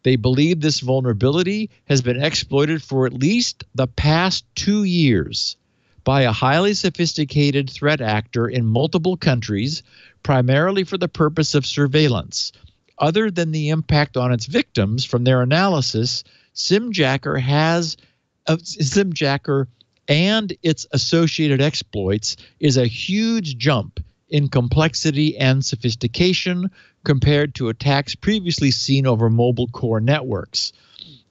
They believe this vulnerability has been exploited for at least the past two years by a highly sophisticated threat actor in multiple countries, primarily for the purpose of surveillance. Other than the impact on its victims, from their analysis, SIMjacker has uh, SIMjacker and its associated exploits is a huge jump in complexity and sophistication compared to attacks previously seen over mobile core networks.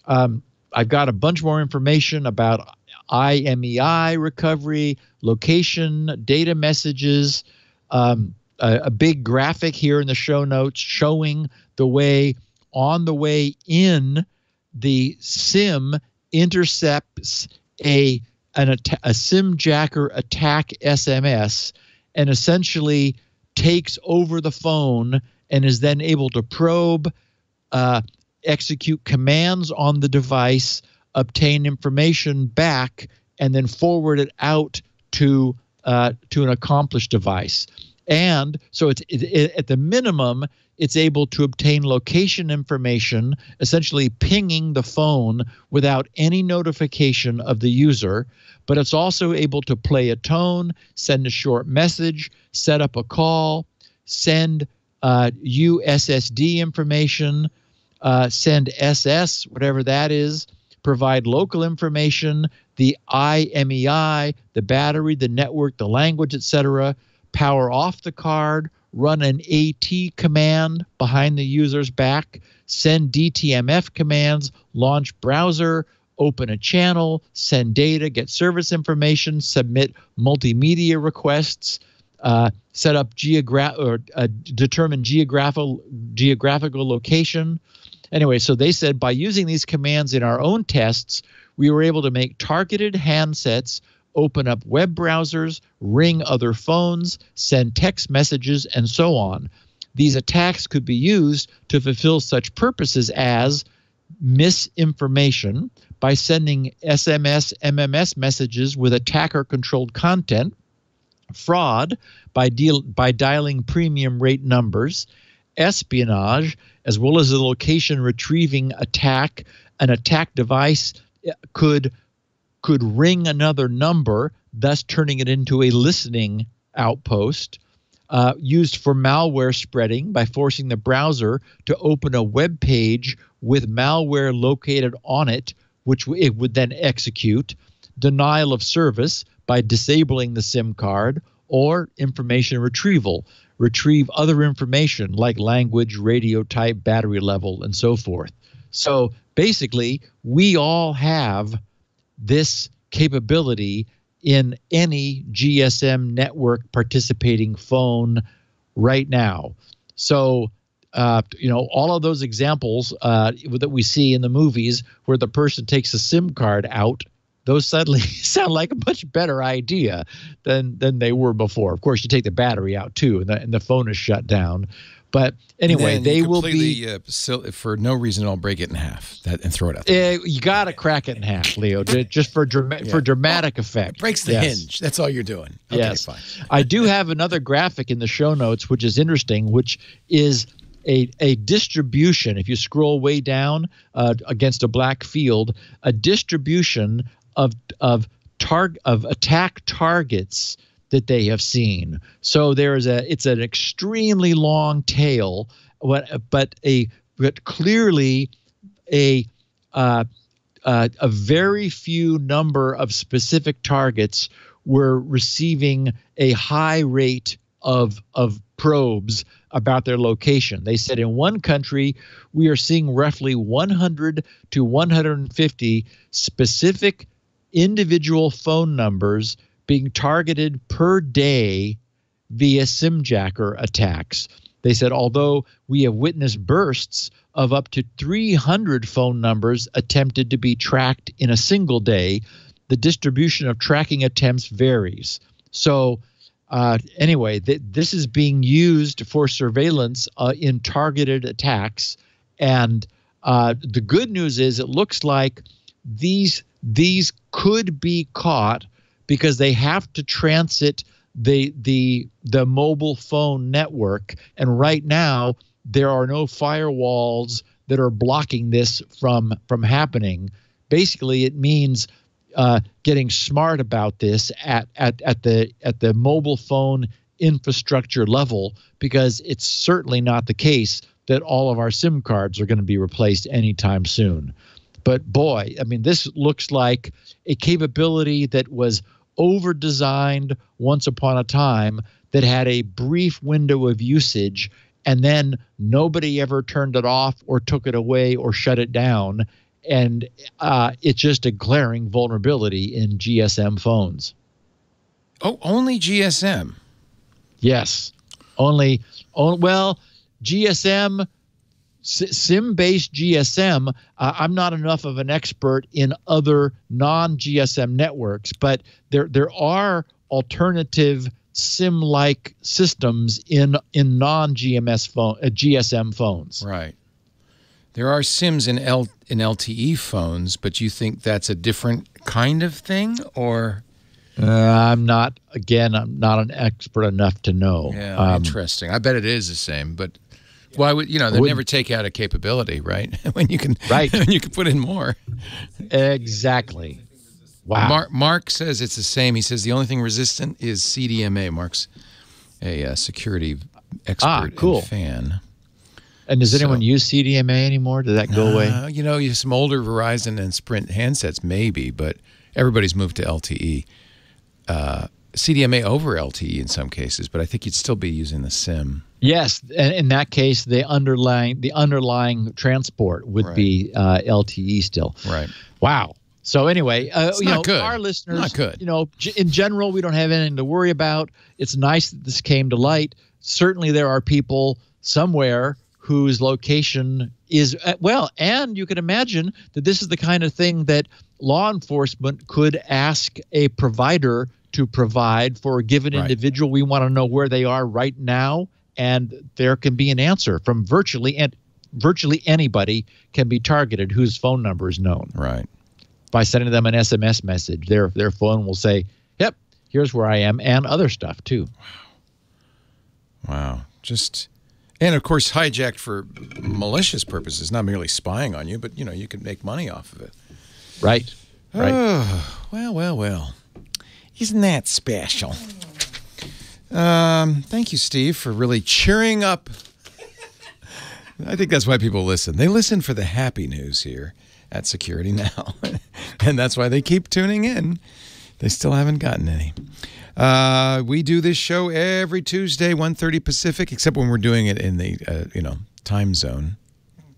Um, I've got a bunch more information about I M E I recovery, location, data messages, um, a, a big graphic here in the show notes showing the way on the way in the SIM intercepts a an a SIM jacker attack S M S and essentially takes over the phone and is then able to probe, uh, execute commands on the device, obtain information back, and then forward it out to uh, to an accomplished device. And so it's it, it, at the minimum, it's able to obtain location information, essentially pinging the phone without any notification of the user. But it's also able to play a tone, send a short message, set up a call, send uh, U S S D information, uh, send S S, whatever that is, provide local information, the I M E I, the battery, the network, the language, et cetera, power off the card, run an AT command behind the user's back, send D T M F commands, launch browser, open a channel, send data, get service information, submit multimedia requests, uh, set up geograph or uh, determine geographical geographical location. Anyway, so they said by using these commands in our own tests, we were able to make targeted handsets, open up web browsers, ring other phones, send text messages, and so on. These attacks could be used to fulfill such purposes as misinformation by sending S M S, M M S messages with attacker-controlled content, fraud by, deal, by dialing premium rate numbers, espionage, as well as a location retrieving attack. An attack device could could ring another number, thus turning it into a listening outpost, uh, used for malware spreading by forcing the browser to open a web page with malware located on it, which it would then execute, denial of service by disabling the SIM card, or information retrieval, retrieve other information like language, radio type, battery level, and so forth. So basically, we all have this capability in any G S M network participating phone right now. So, uh, you know, all of those examples uh, that we see in the movies where the person takes a SIM card out, those suddenly sound like a much better idea than than they were before. Of course, you take the battery out too, and the, and the phone is shut down. But anyway, they will be uh, sil for no reason. I'll break it in half that, and throw it out there. Uh, you got to crack it in half, Leo, just for drama yeah. for dramatic well, effect. It breaks the yes. hinge. That's all you're doing. Okay, yes, fine. I do have another graphic in the show notes, which is interesting, which is a a distribution. If you scroll way down uh, against a black field, a distribution of of tar of attack targets that they have seen. So there is a, it's an extremely long tail, but a, but clearly a, uh, uh, a very few number of specific targets were receiving a high rate of, of probes about their location. They said in one country, we are seeing roughly one hundred to one hundred fifty specific individual phone numbers being targeted per day via SIM jacker attacks. They said, although we have witnessed bursts of up to three hundred phone numbers attempted to be tracked in a single day, the distribution of tracking attempts varies. So uh, anyway, th this is being used for surveillance uh, in targeted attacks. And uh, the good news is it looks like these, these could be caught because they have to transit the the the mobile phone network, and right now there are no firewalls that are blocking this from from happening. Basically, it means uh, getting smart about this at at at the at the mobile phone infrastructure level, because it's certainly not the case that all of our SIM cards are going to be replaced anytime soon. But boy, I mean, this looks like a capability that was over-designed once upon a time that had a brief window of usage, and then nobody ever turned it off or took it away or shut it down. And uh, it's just a glaring vulnerability in G S M phones. Oh, only G S M? Yes. Only, on, well, G S M SIM-based G S M, uh, I'm not enough of an expert in other non-G S M networks, but there there are alternative SIM-like systems in in non-G M S phone uh, G S M phones. Right. There are SIMs in L in L T E phones, but you think that's a different kind of thing, or? Uh, I'm not. Again, I'm not an expert enough to know. Yeah, um, interesting. I bet it is the same, but. Why would you know? They never take out a capability, right? when you can, right? When you can put in more. Exactly. Wow. Mark, Mark says it's the same. He says the only thing resistant is C D M A. Mark's a uh, security expert ah, cool. and fan. And does so, anyone use C D M A anymore? Did that go uh, away? You know, you some older Verizon and Sprint handsets, maybe, but everybody's moved to L T E. Uh, C D M A over L T E in some cases, but I think you'd still be using the SIM. Yes, and in that case, the underlying the underlying transport would right. be uh, L T E still. Right. Wow. So anyway, uh, you know, good. our listeners, not good. you know, in general, we don't have anything to worry about. It's nice that this came to light. Certainly, there are people somewhere whose location is at, well, and you can imagine that this is the kind of thing that law enforcement could ask a provider to provide for a given right. individual. We want to know where they are right now. And there can be an answer from virtually and virtually anybody can be targeted whose phone number is known. Right. By sending them an S M S message, their their phone will say, "Yep, here's where I am," and other stuff too. Wow. Wow. Just and of course hijacked for malicious purposes, not merely spying on you, but you know you can make money off of it. Right. Right. Oh, well, well, well. Isn't that special? Um, thank you, Steve, for really cheering up. I think that's why people listen. They listen for the happy news here at Security Now. And that's why they keep tuning in. They still haven't gotten any. Uh, we do this show every Tuesday, one thirty Pacific, except when we're doing it in the, uh, you know, time zone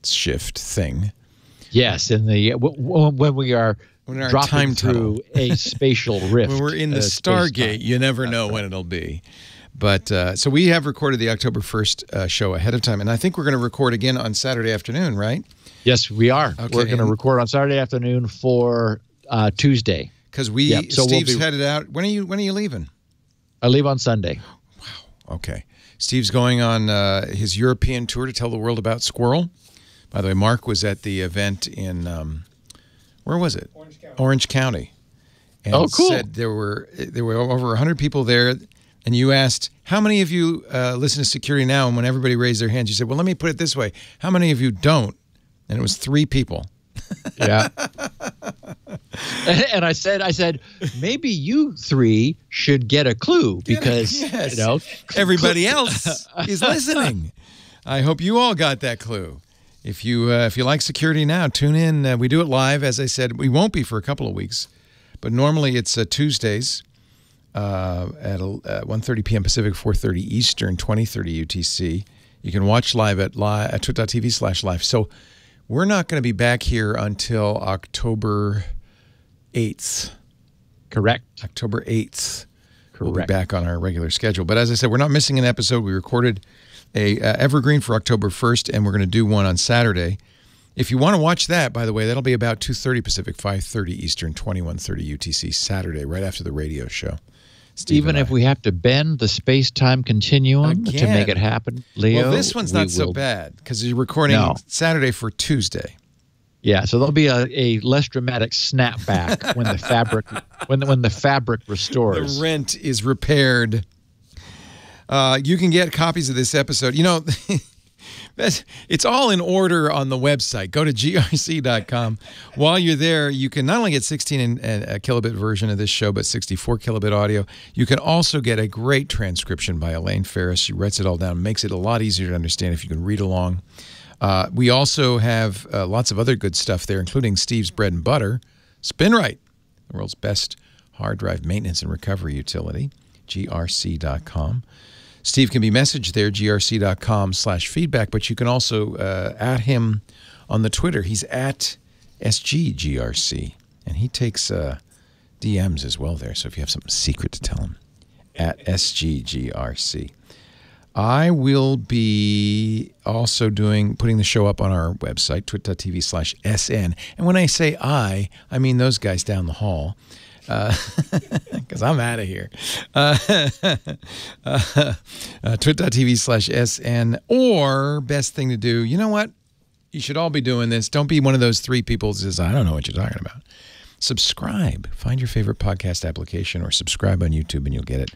shift thing. Yes, in the when we are... When our dropping time through a spatial rift. When we're in the uh, Stargate, you never know when it'll be. But uh, so we have recorded the October first uh, show ahead of time, and I think we're going to record again on Saturday afternoon, right? Yes, we are. Okay, we're going to record on Saturday afternoon for uh, Tuesday. Because we, yep, so Steve's we'll be, headed out. When are you? When are you leaving? I leave on Sunday. Wow. Okay. Steve's going on uh, his European tour to tell the world about Squirrel. By the way, Mark was at the event in. Um, Where was it? Orange County. Orange County. And oh, cool. Said there were there were over one hundred people there, and you asked, how many of you uh, listen to Security Now? And when everybody raised their hands, you said, well, let me put it this way. How many of you don't? And it was three people. Yeah. And I said, I said, maybe you three should get a clue because, yes. you know. Everybody else is listening. I hope you all got that clue. If you uh, if you like Security Now, tune in. Uh, we do it live, as I said. We won't be for a couple of weeks, but normally it's uh, Tuesdays uh, at uh, one thirty p m Pacific, four thirty Eastern, twenty thirty U T C. You can watch live at, li at twit dot t v slash live. So we're not going to be back here until October eighth. Correct. October eighth. Correct. We'll be back on our regular schedule. But as I said, we're not missing an episode. We recorded a uh, evergreen for October first, and we're going to do one on Saturday. If you want to watch that, by the way, that'll be about two thirty Pacific, five thirty Eastern, twenty-one thirty U T C, Saturday, right after the radio show. Steve Even if I. we have to bend the space-time continuum Again. to make it happen, Leo. Well, this one's not so will... bad because you're recording no. Saturday for Tuesday. Yeah, so there'll be a, a less dramatic snapback when the fabric when the, when the fabric restores. The rent is repaired. Uh, you can get copies of this episode. You know, it's all in order on the website. Go to G R C dot com. While you're there, you can not only get sixteen and, and a kilobit version of this show, but sixty-four kilobit audio. You can also get a great transcription by Elaine Ferris. She writes it all down. Makes it a lot easier to understand if you can read along. Uh, we also have uh, lots of other good stuff there, including Steve's bread and butter, SpinRite, the world's best hard drive maintenance and recovery utility, G R C dot com. Steve can be messaged there, G R C dot com slash feedback, but you can also uh, at him on the Twitter. He's at S G G R C, and he takes uh, D Ms as well there, so if you have something secret to tell him, at S G G R C. I will be also doing putting the show up on our website, twit dot t v slash S N. And when I say I, I mean those guys down the hall, because uh, I'm out of here. Uh, uh, uh, twit dot t v slash S N, or best thing to do, you know what? You should all be doing this. Don't be one of those three people that says, I don't know what you're talking about. Subscribe. Find your favorite podcast application or subscribe on YouTube and you'll get it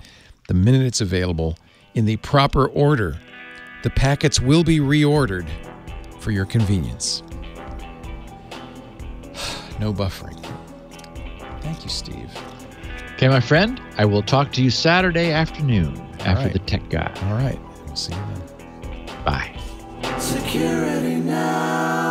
the minute it's available in the proper order. The packets will be reordered for your convenience. No buffering. Thank you, Steve. Okay, my friend. I will talk to you Saturday afternoon after the Tech Guy. All right. We'll see you then. Bye. Security Now.